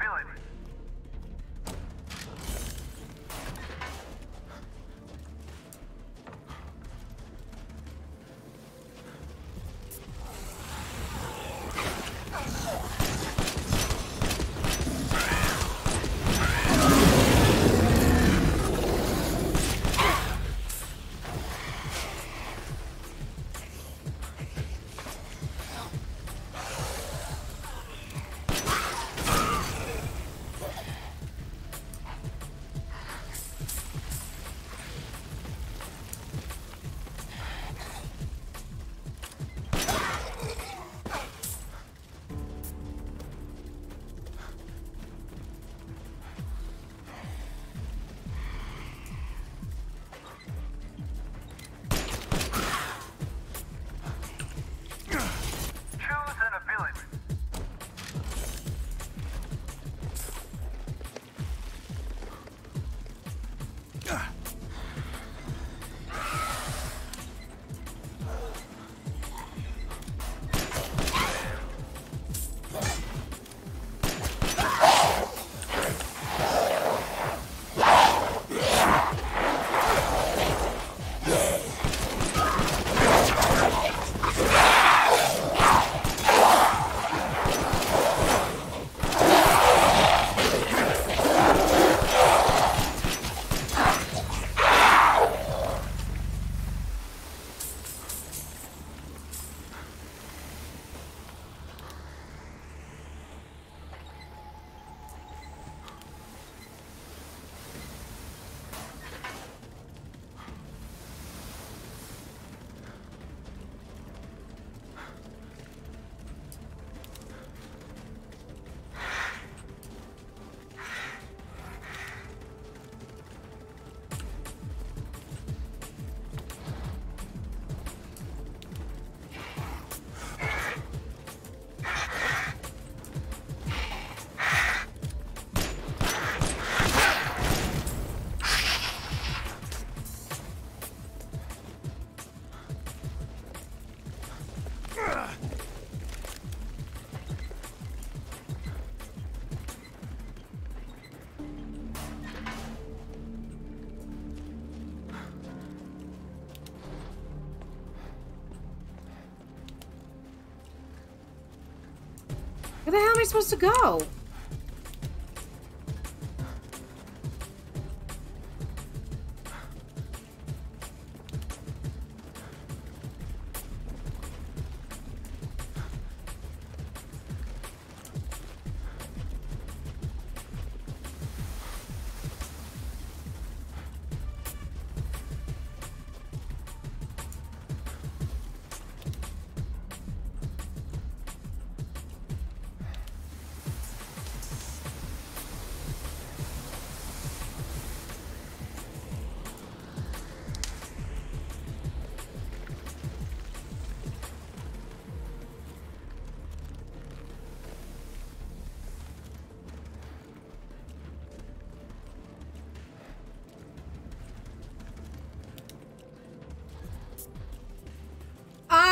Where the hell am I supposed to go?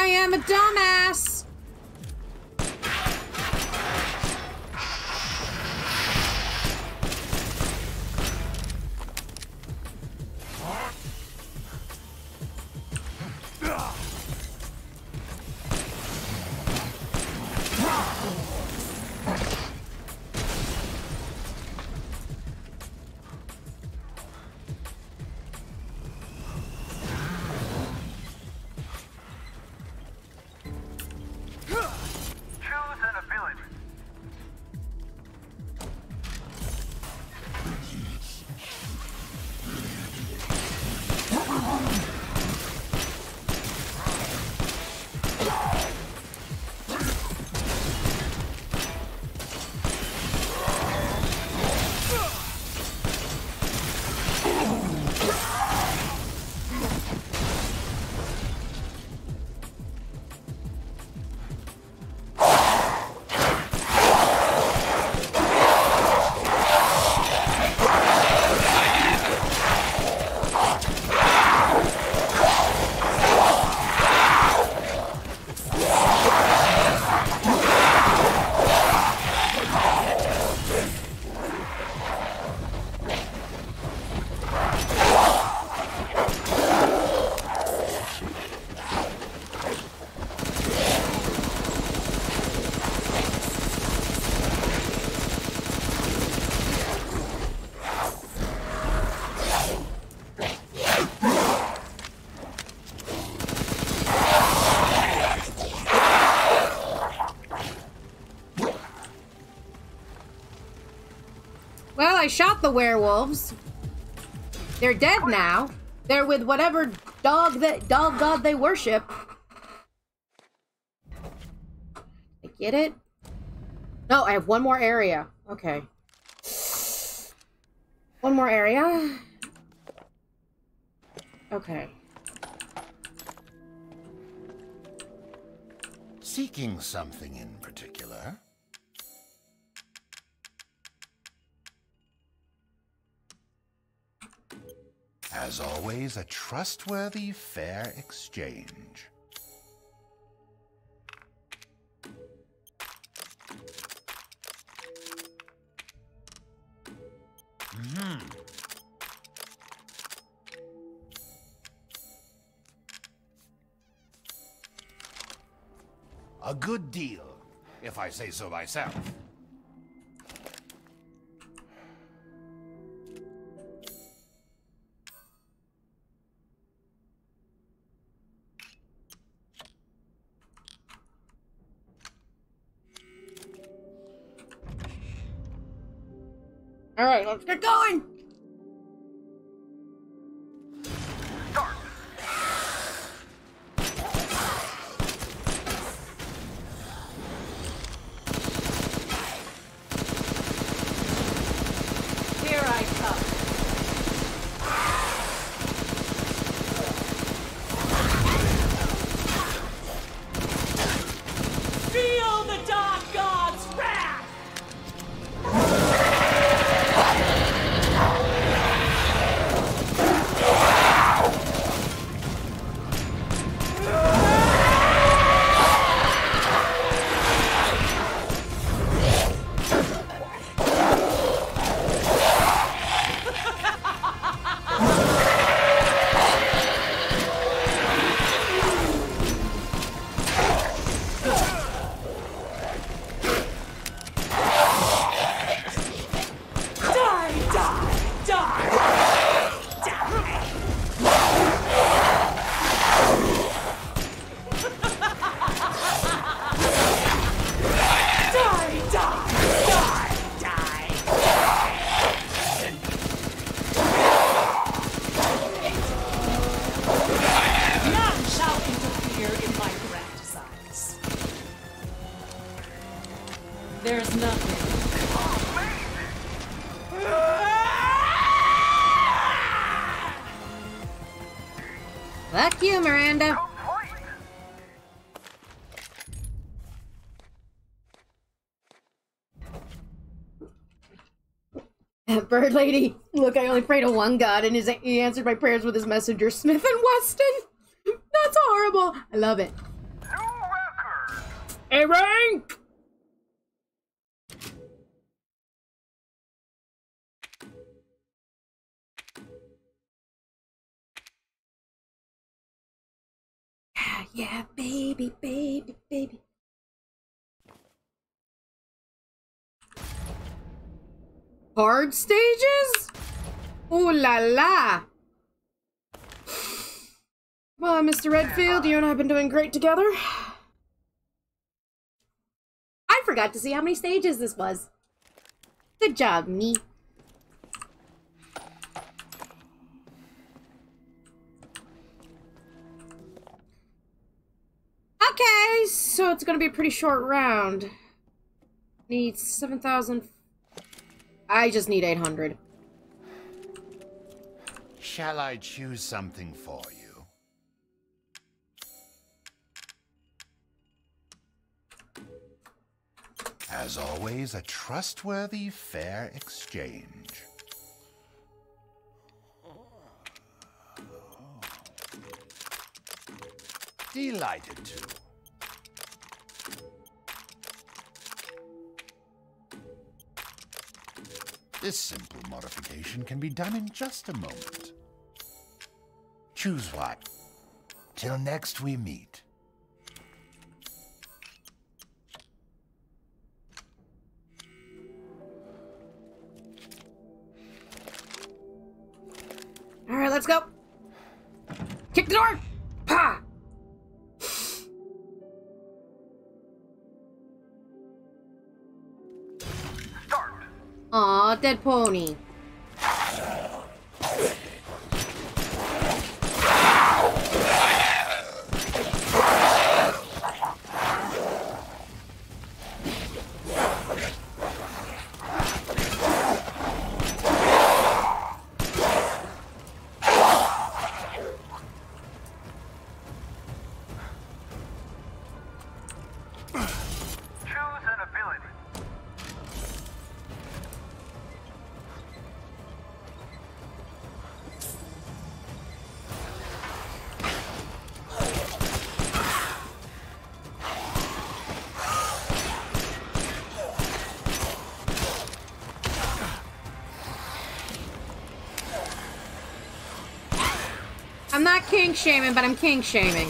I'm a dumbass! Well, I shot the werewolves. They're dead now. They're with whatever dog god they worship. I get it? No, I have one more area. Okay. One more area. Okay. Seeking something in particular? As always, a trustworthy, fair exchange. Mm-hmm. A good deal, if I say so myself. All right, let's get going. Start. Here I come. Feel the dark god's wrath. Bird lady, look, I only prayed to one god, and he answered my prayers with his messenger, Smith and Weston. That's horrible. I love it. New record. A rank. Yeah, baby, baby, baby. Hard stages? Ooh la la! Well, Mr. Redfield, you and I have been doing great together. I forgot to see how many stages this was. Good job, me. Okay, so it's gonna be a pretty short round. Need 7,000. I just need 800. Shall I choose something for you? As always, a trustworthy, fair exchange. Delighted to. This simple modification can be done in just a moment. Choose what? Till next we meet. All right, let's go. Kick the door. Pa! Start. Aw, dead pony. I'm not kink shaming, but I'm kink shaming.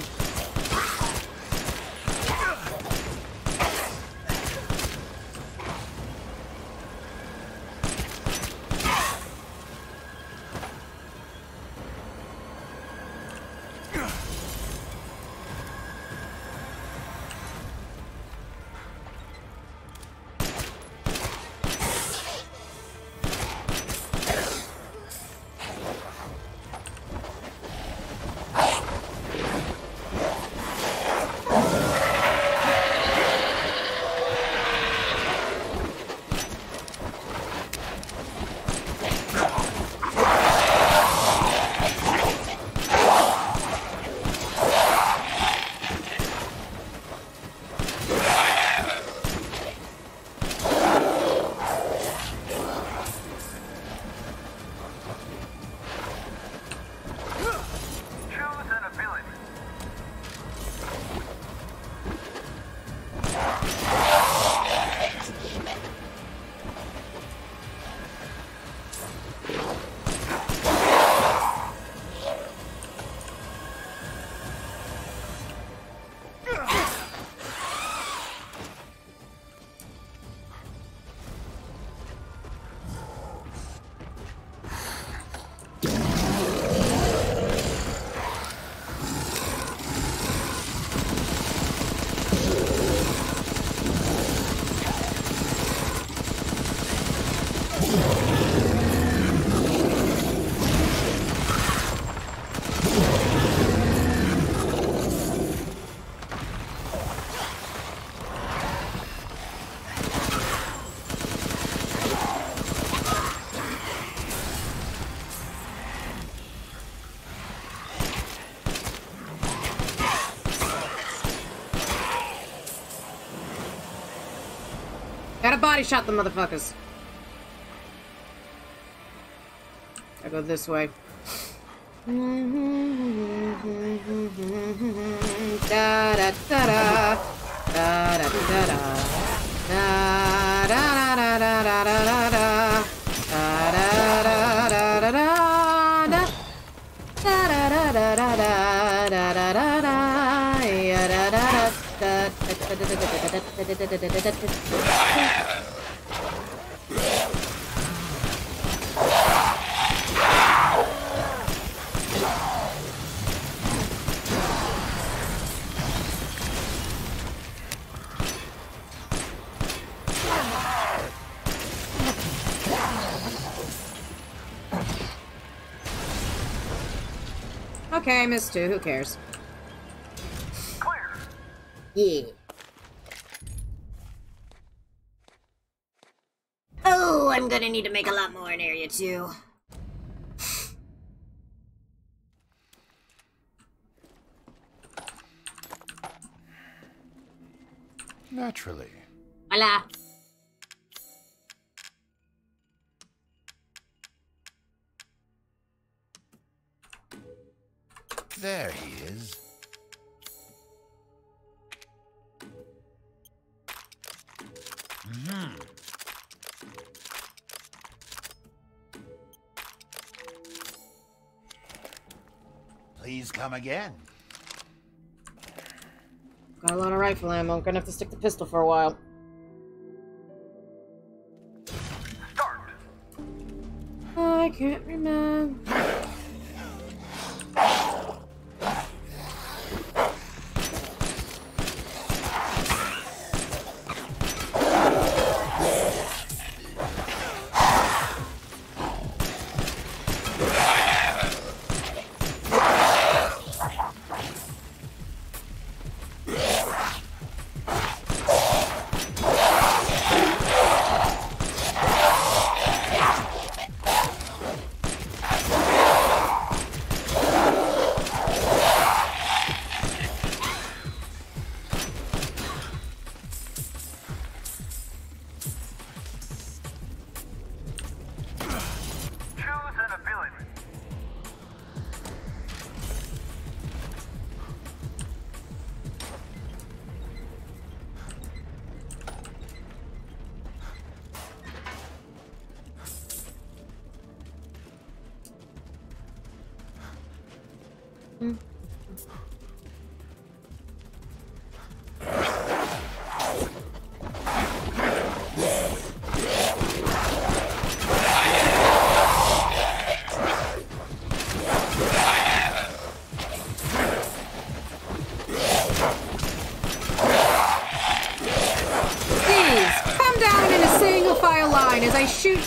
Body shot the motherfuckers. I go this way. Da da da da da da da da da da da da da. Okay, I missed two. Who cares? Clear. Yeah. I'm gonna need to make a lot more in Area 2. Naturally. Hola. There he is. Mm-hmm. Please come again. Got a lot of rifle ammo. I'm gonna have to stick to pistol for a while. Start. I can't remember.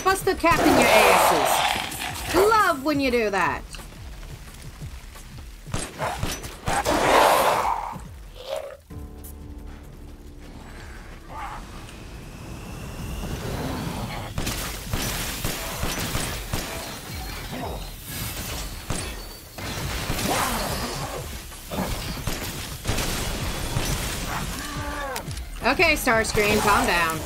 Bust the cap in your asses. Love when you do that. Okay, Starscream, calm down.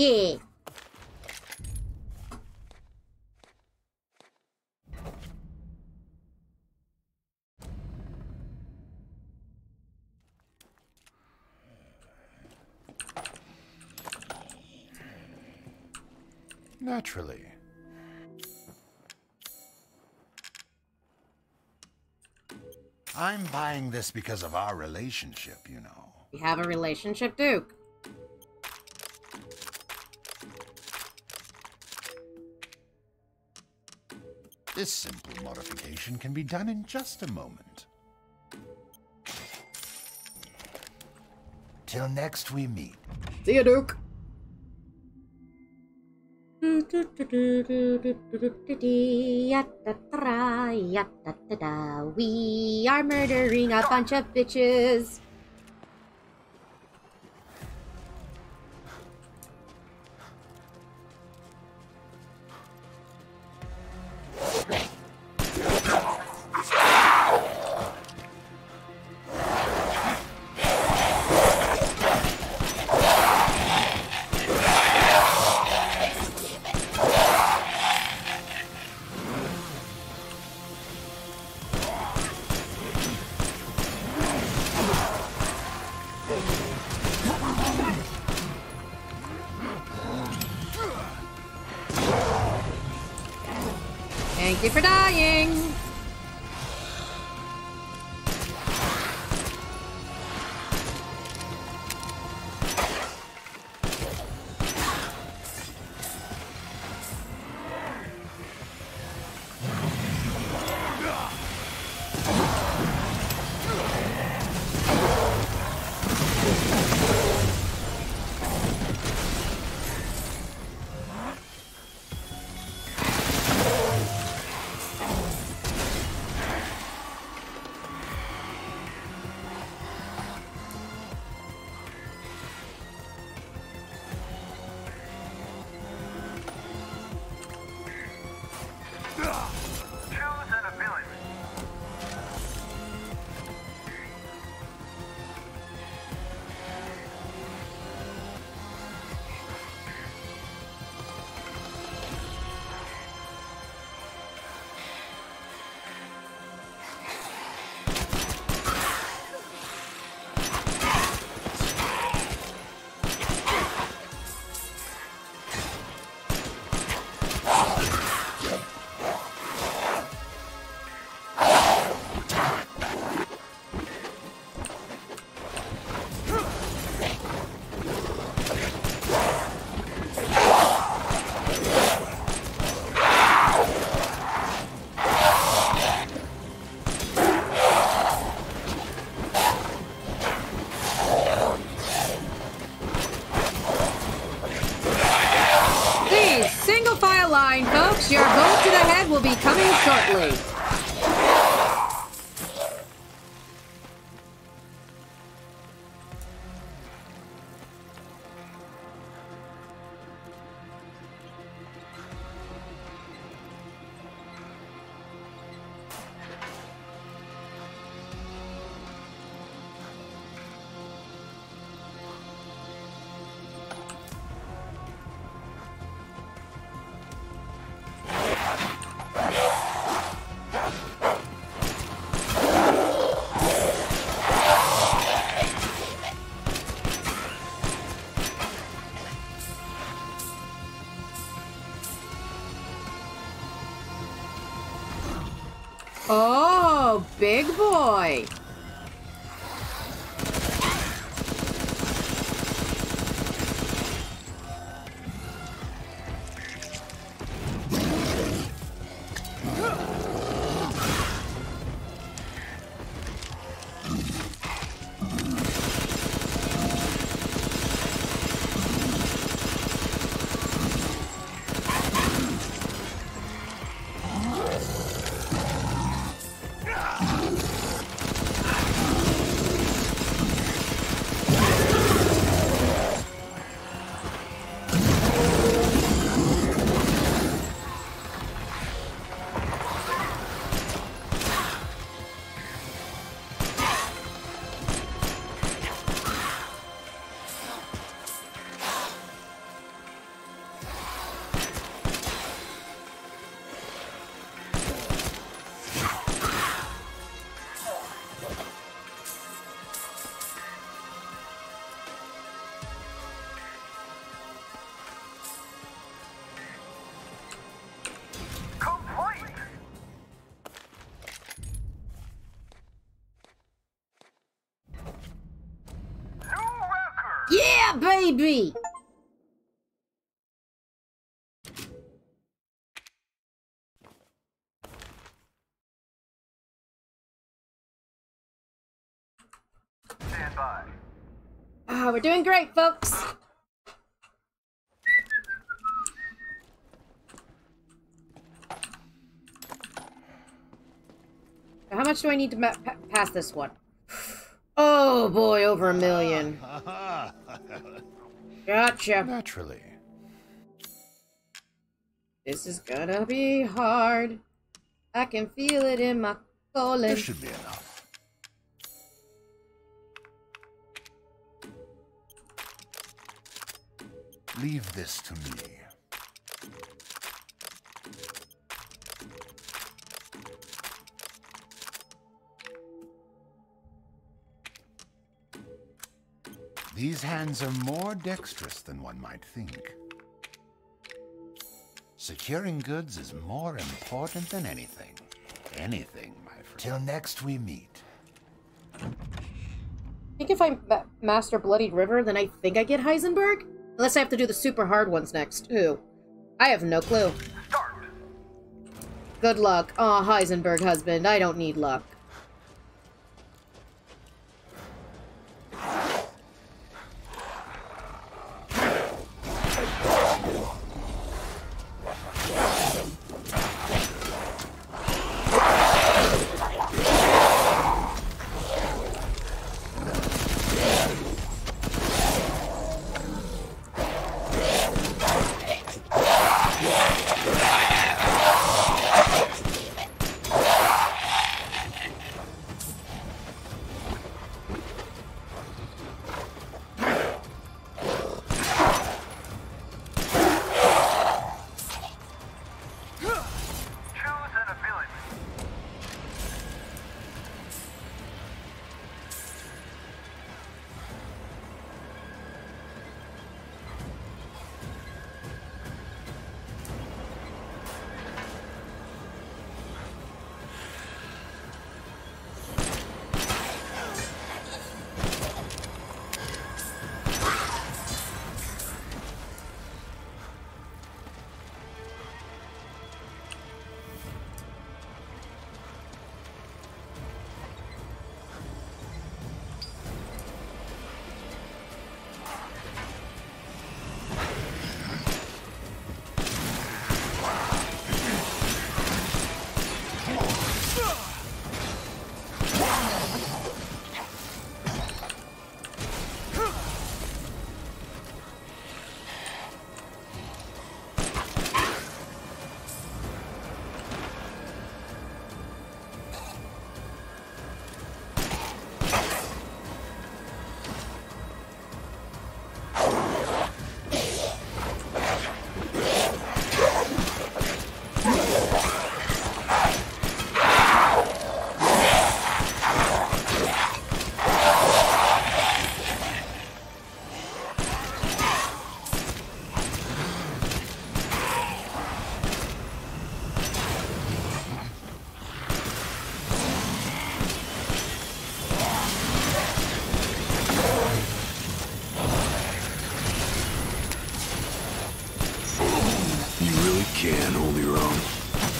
Yeah. Naturally. I'm buying this because of our relationship, you know. We have a relationship, Duke. This simple modification can be done in just a moment. Till next we meet. See ya, Duke. We are murdering a bunch of bitches. Thank you for dying! the line, folks. Your vote to the head will be coming shortly. Baby! Stand by. Oh, we're doing great, folks. How much do I need to pass this one? Oh boy, over 1 million. Gotcha. Naturally. This is gonna be hard. I can feel it in my colon. This should be enough. Leave this to me. These hands are more dexterous than one might think. Securing goods is more important than anything. Anything, my friend. Till next we meet. I think if I master Bloodied River, then I think I get Heisenberg? Unless I have to do the super hard ones next. Ooh. I have no clue. Start. Good luck. Aw, oh, Heisenberg husband. I don't need luck.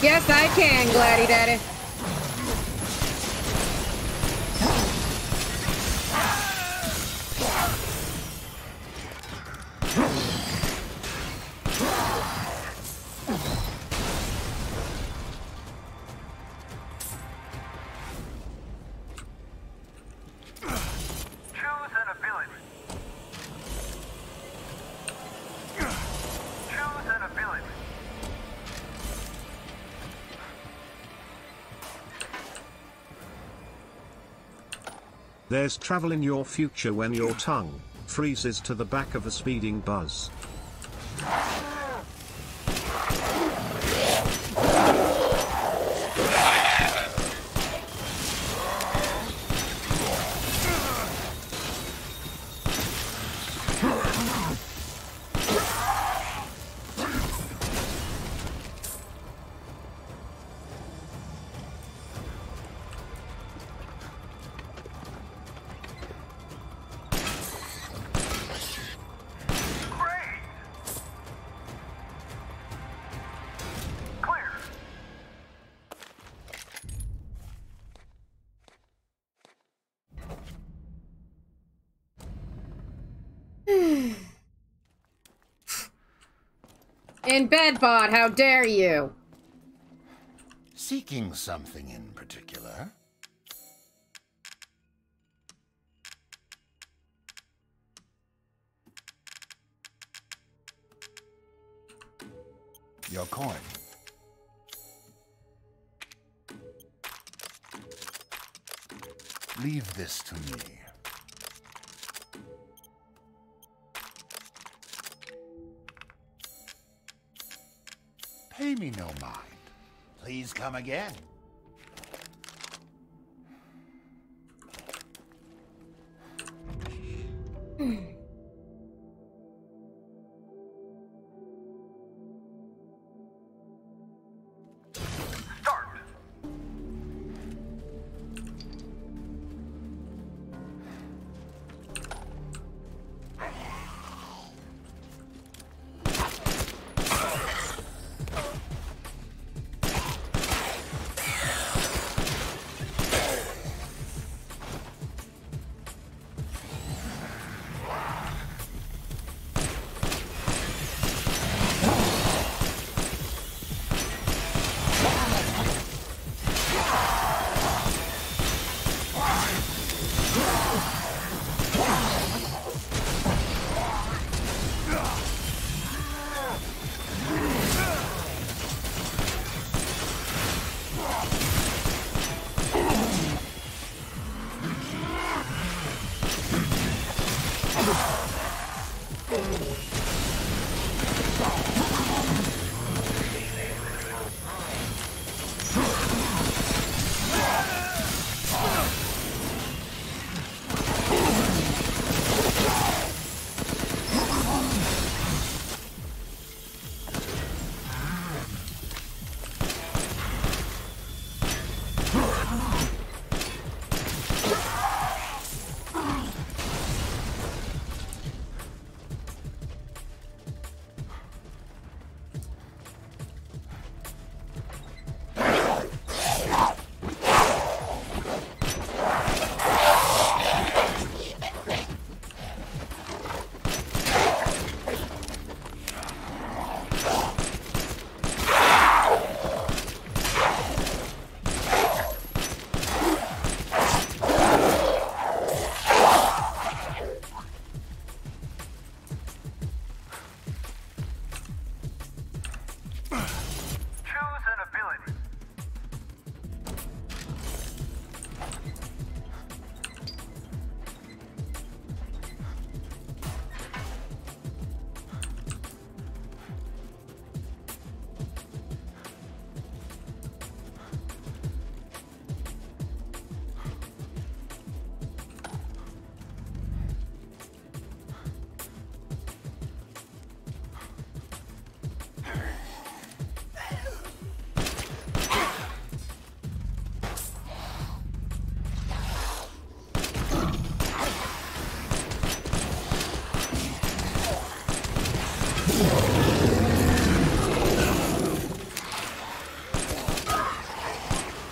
Yes, I can, Gladdy Daddy. There's travel in your future when your tongue freezes to the back of a speeding bus. In bed, Bod, how dare you? Seeking something in particular? Your coin. Leave this to me. Pay me no mind. Please come again.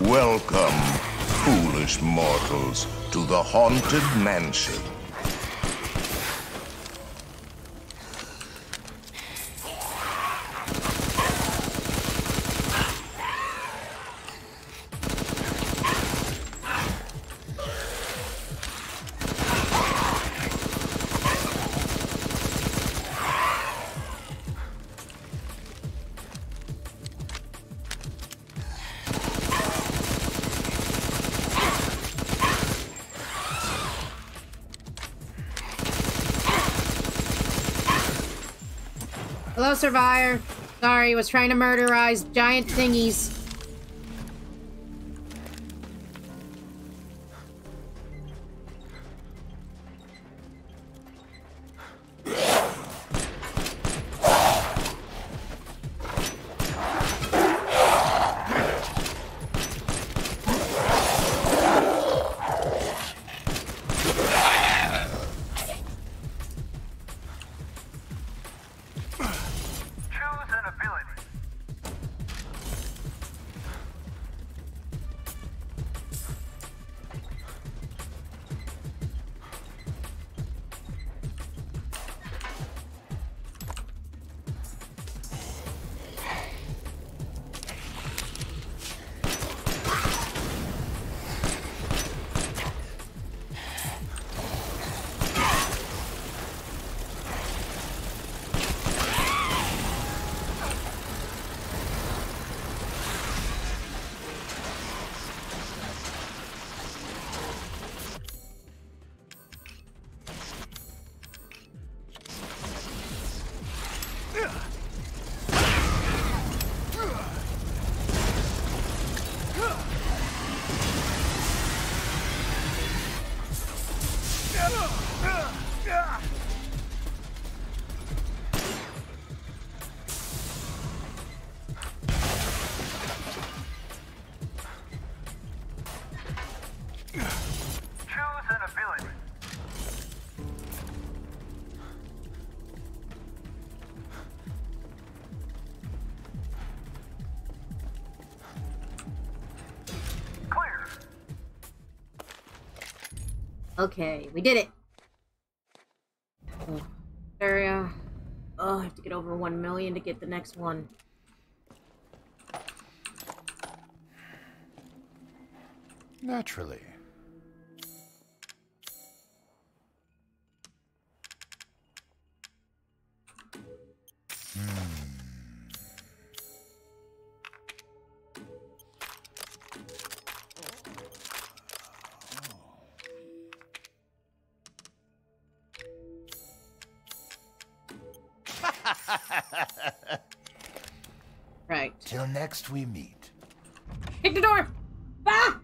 Welcome, foolish mortals, to the haunted mansion. Hello, Survivor. Sorry, was trying to murderize giant thingies. Okay, we did it. Oh, area. Oh, I have to get over 1 million to get the next one. Naturally. Next we meet. Kick the door! Ah!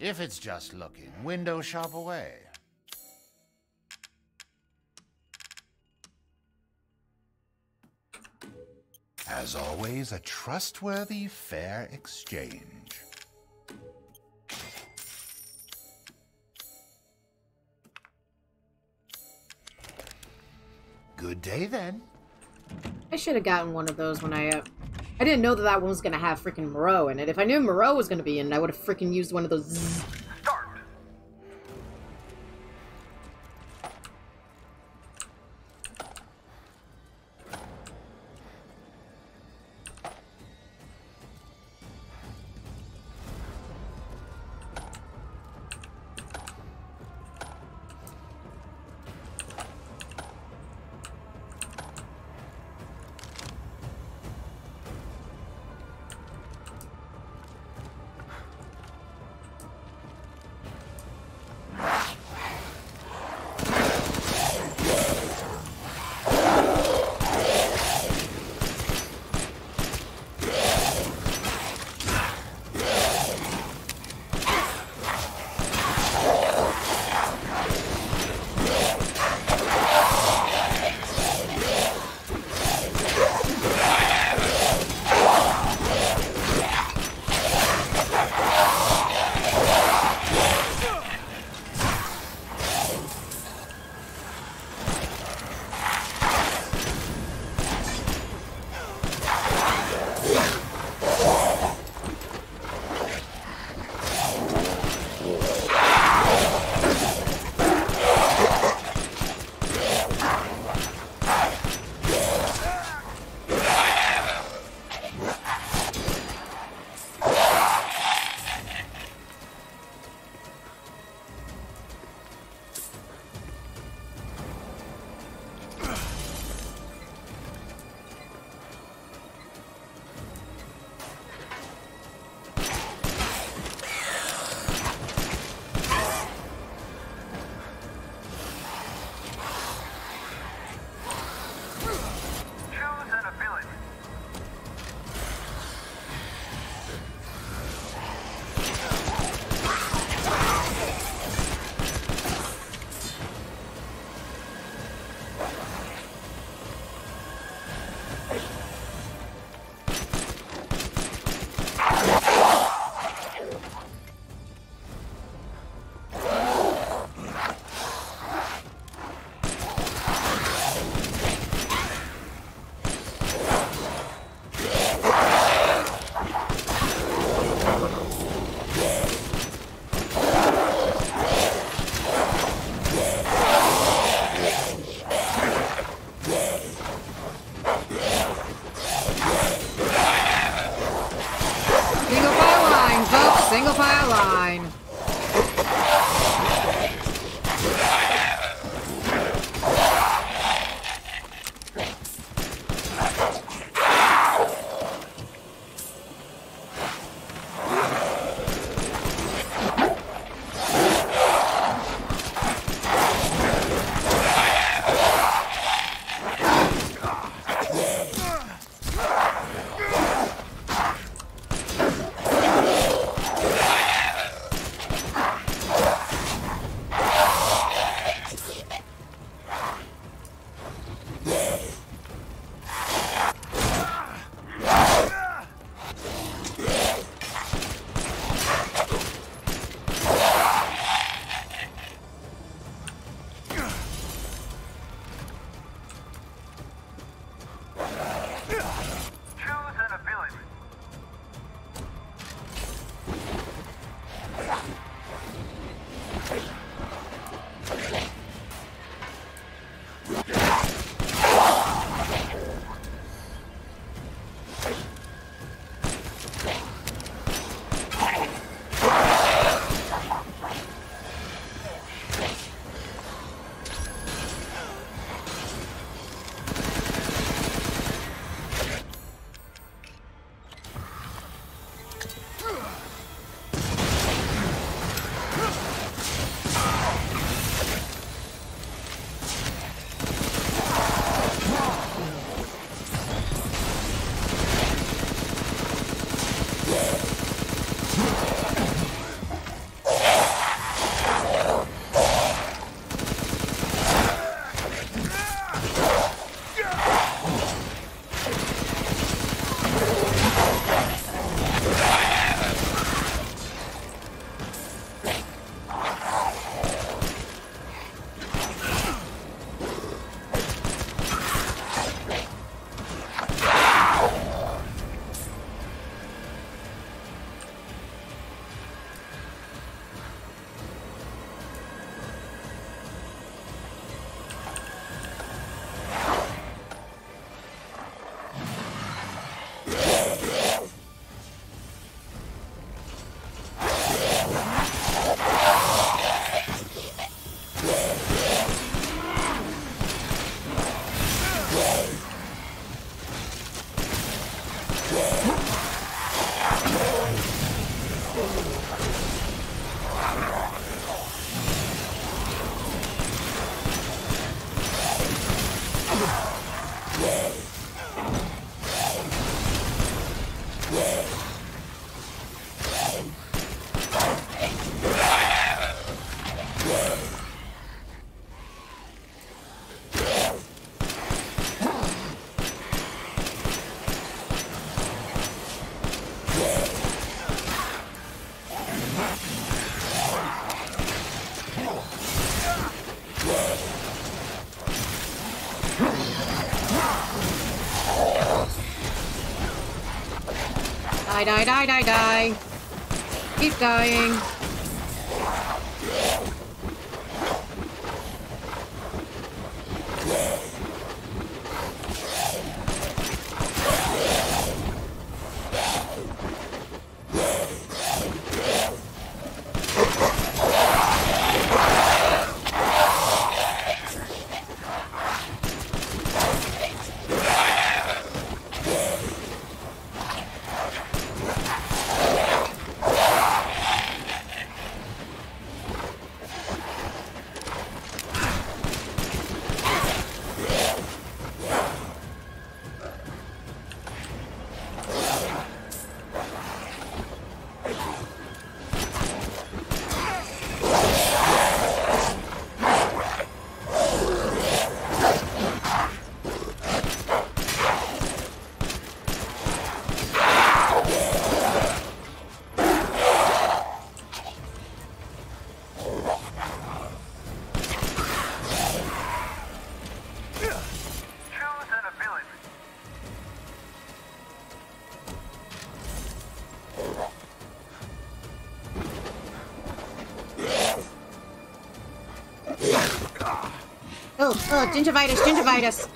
If it's just looking, window shop away. As always, a trustworthy, fair exchange. Good day, then. I should have gotten one of those when I didn't know that that one was going to have freaking Moreau in it. If I knew Moreau was going to be in it, I would have freaking used one of those. Start. Die, die, die, die, die. Keep dying. Oh, gingivitis, gingivitis.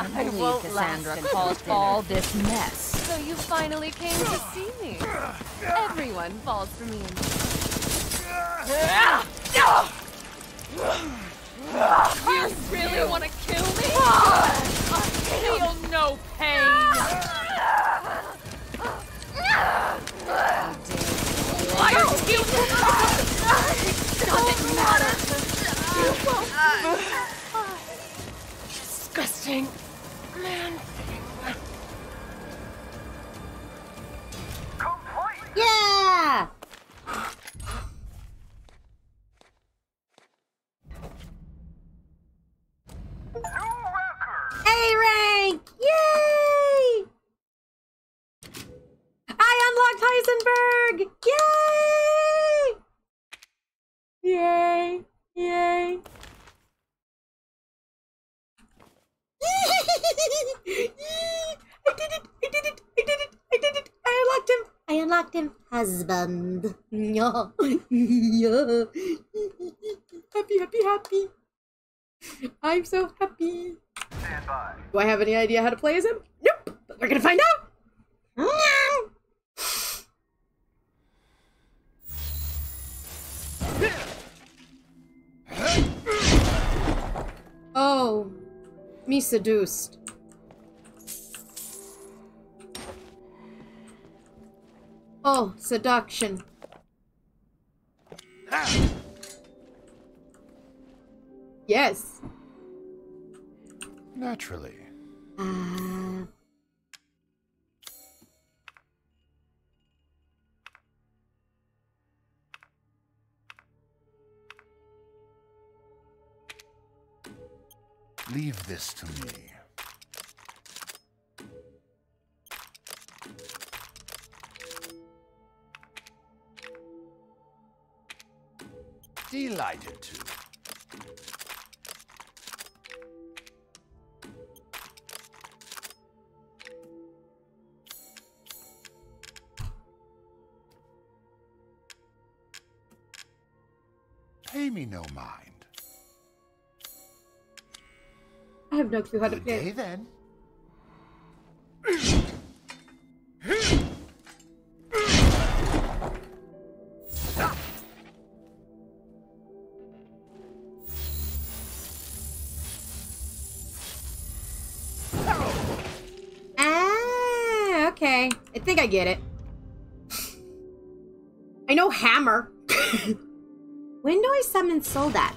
I believe Cassandra caused all this mess. So you finally came to see me. Everyone falls for me. You really want to kill me? I feel no pain. Why don't you? It doesn't matter. You won't. Disgusting. Man. Yeah! Yay! I did it! I unlocked him! Husband! No! No! Happy! I'm so happy! Stand by. Do I have any idea how to play as him? Nope! But we're gonna find out! No! Oh, me seduced. Oh, seduction. Ah. Yes. Naturally. Leave this to me. Delighted to. Pay me no mind. I have no clue how to play. Okay, then. Ah, okay. I think I get it. I know hammer. When do I summon soldats?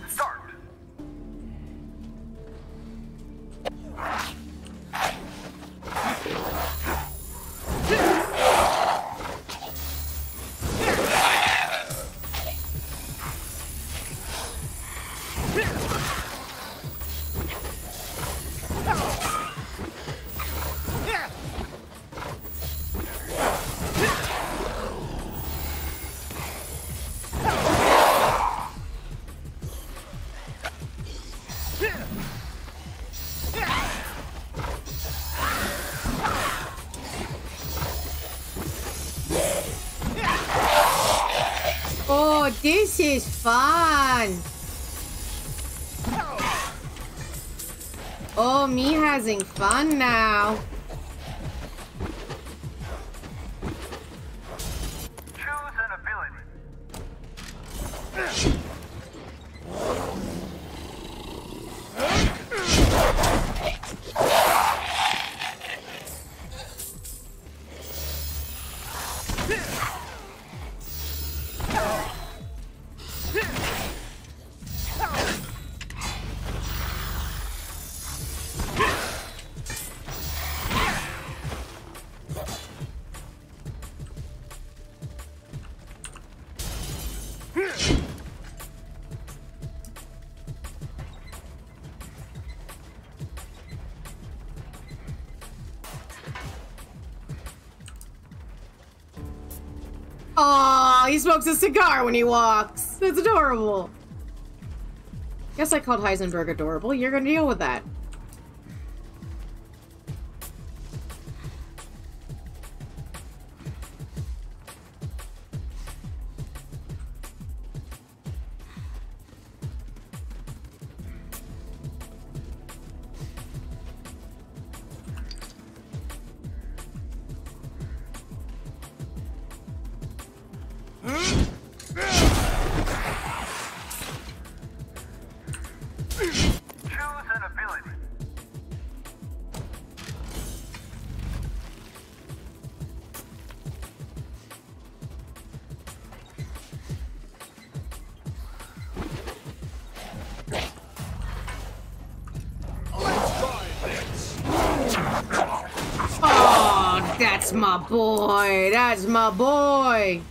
This is fun. Oh, me having fun now. Choose an ability. He smokes a cigar when he walks. That's adorable. Guess I called Heisenberg adorable. You're gonna deal with that. My boy, that's my boy.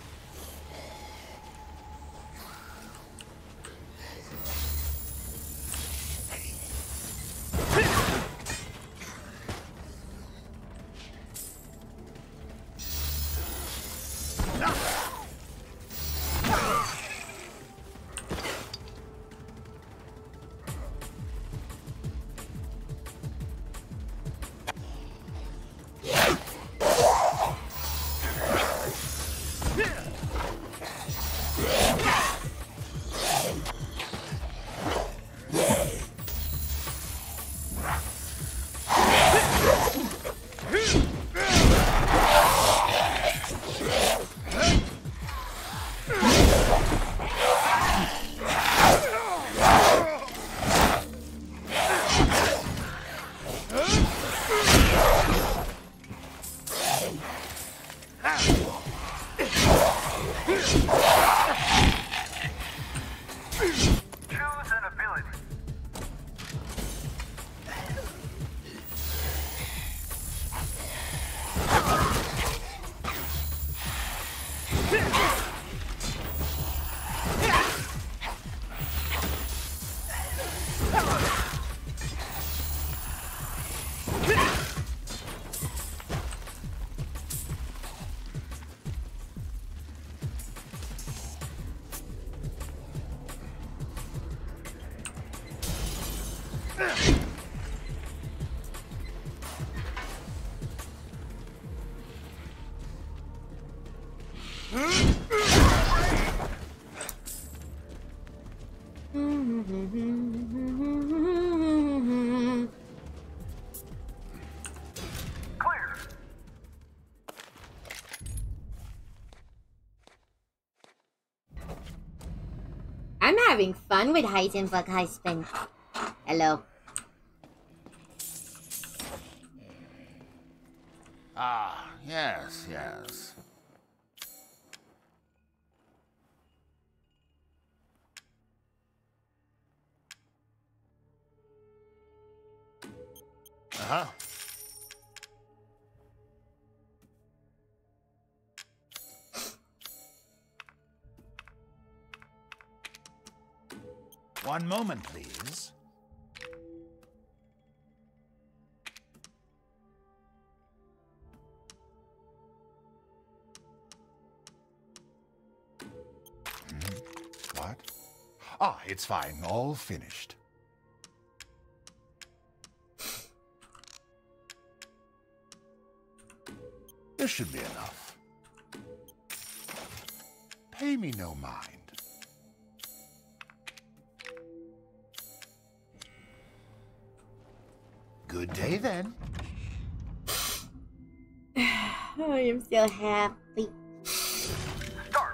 I'm having fun with Heisenberg husband. Hello. Ah, yes, yes. Uh-huh. One moment, please. What? Ah, it's fine. All finished. This should be enough. Pay me no mind. Good day, then. Oh, I'm so happy. Start.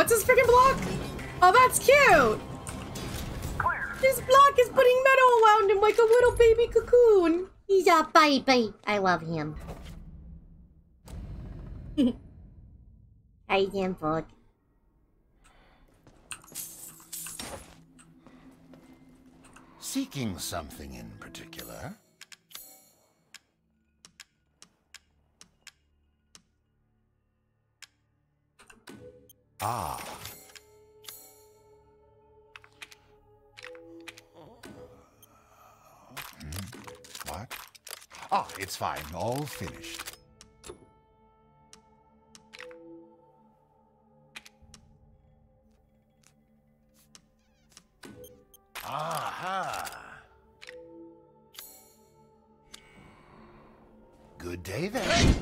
What's this freaking block? Oh, that's cute. Clear. This block is putting metal around him like a little baby cocoon. He's a baby. I love him. I can't fuck. Seeking something in particular? Ah. What? Ah, it's fine. All finished. Aha. Good day then. Hey.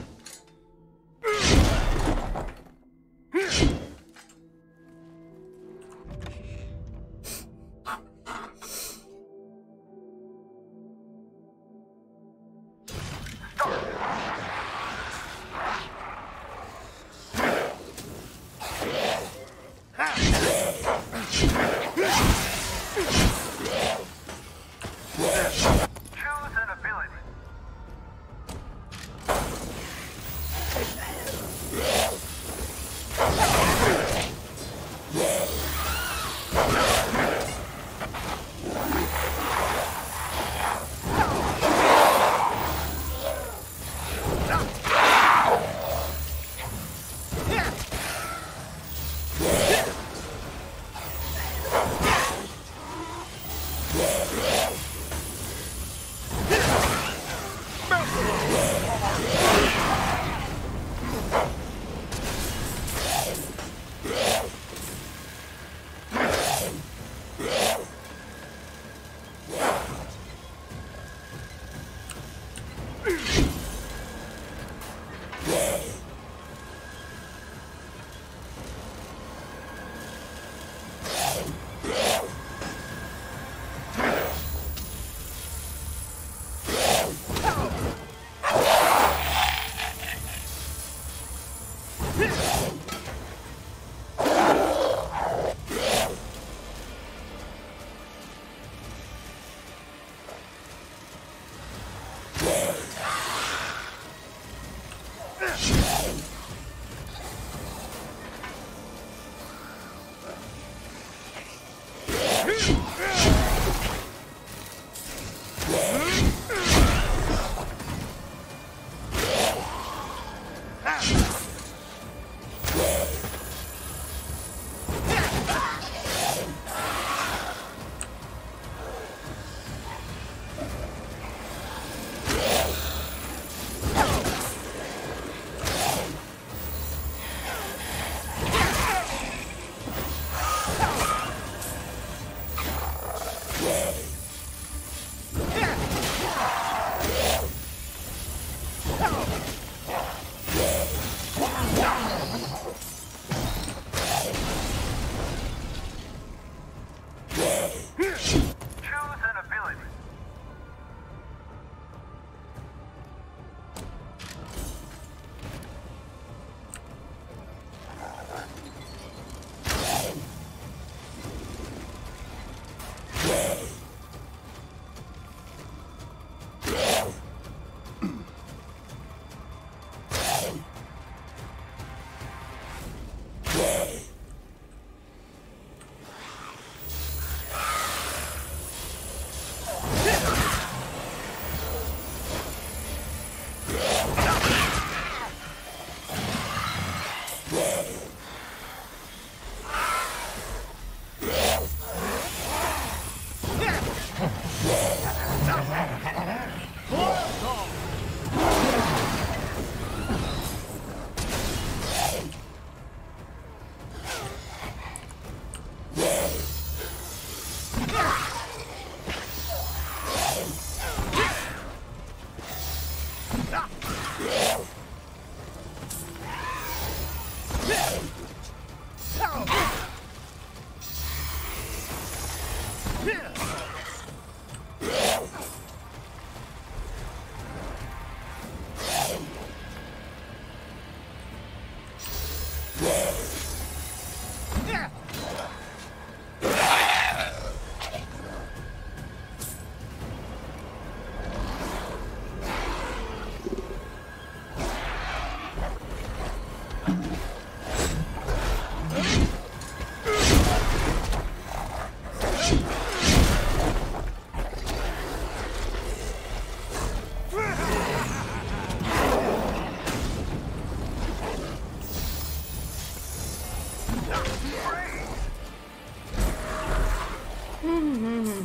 Complete.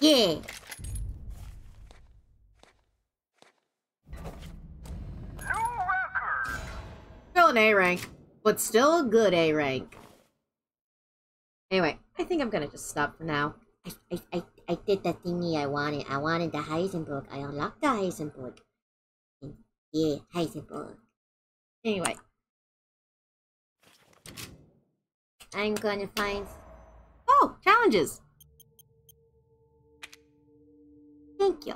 Yeah. New record. Still an A rank, but still a good A rank. Anyway, I think I'm gonna just stop for now. I did the thingy I wanted. I wanted the Heisenberg. I unlocked the Heisenberg. Yeah, Heisenberg. Anyway. I'm gonna find... Oh! Challenges! Thank you.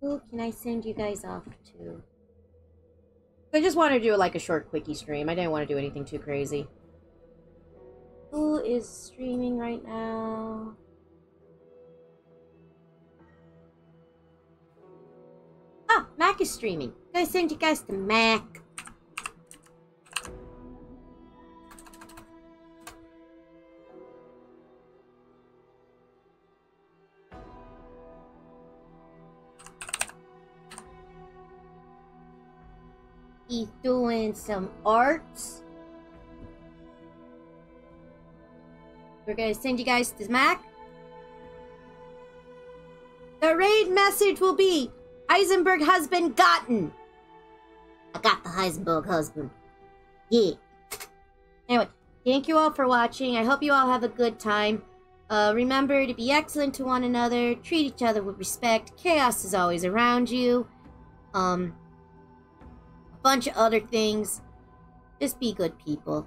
Who can I send you guys off to? I just want to do like a short quickie stream. I didn't want to do anything too crazy. Who is streaming right now? Oh, Mac is streaming. I send you guys to Mac. He's doing some arts. We're gonna send you guys to Mac. The raid message will be Heisenberg husband gotten. I got the Heisenberg husband. Yeah. Anyway, thank you all for watching. I hope you all have a good time. Remember to be excellent to one another. Treat each other with respect. Chaos is always around you. A bunch of other things. Just be good people.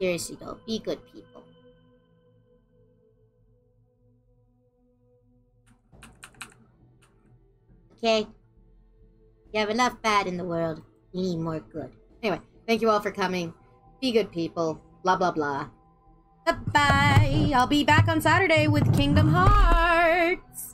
Seriously though, be good people. Okay? You have enough bad in the world. You need more good. Anyway, thank you all for coming. Be good people. Blah, blah, blah. Bye-bye. I'll be back on Saturday with Kingdom Hearts.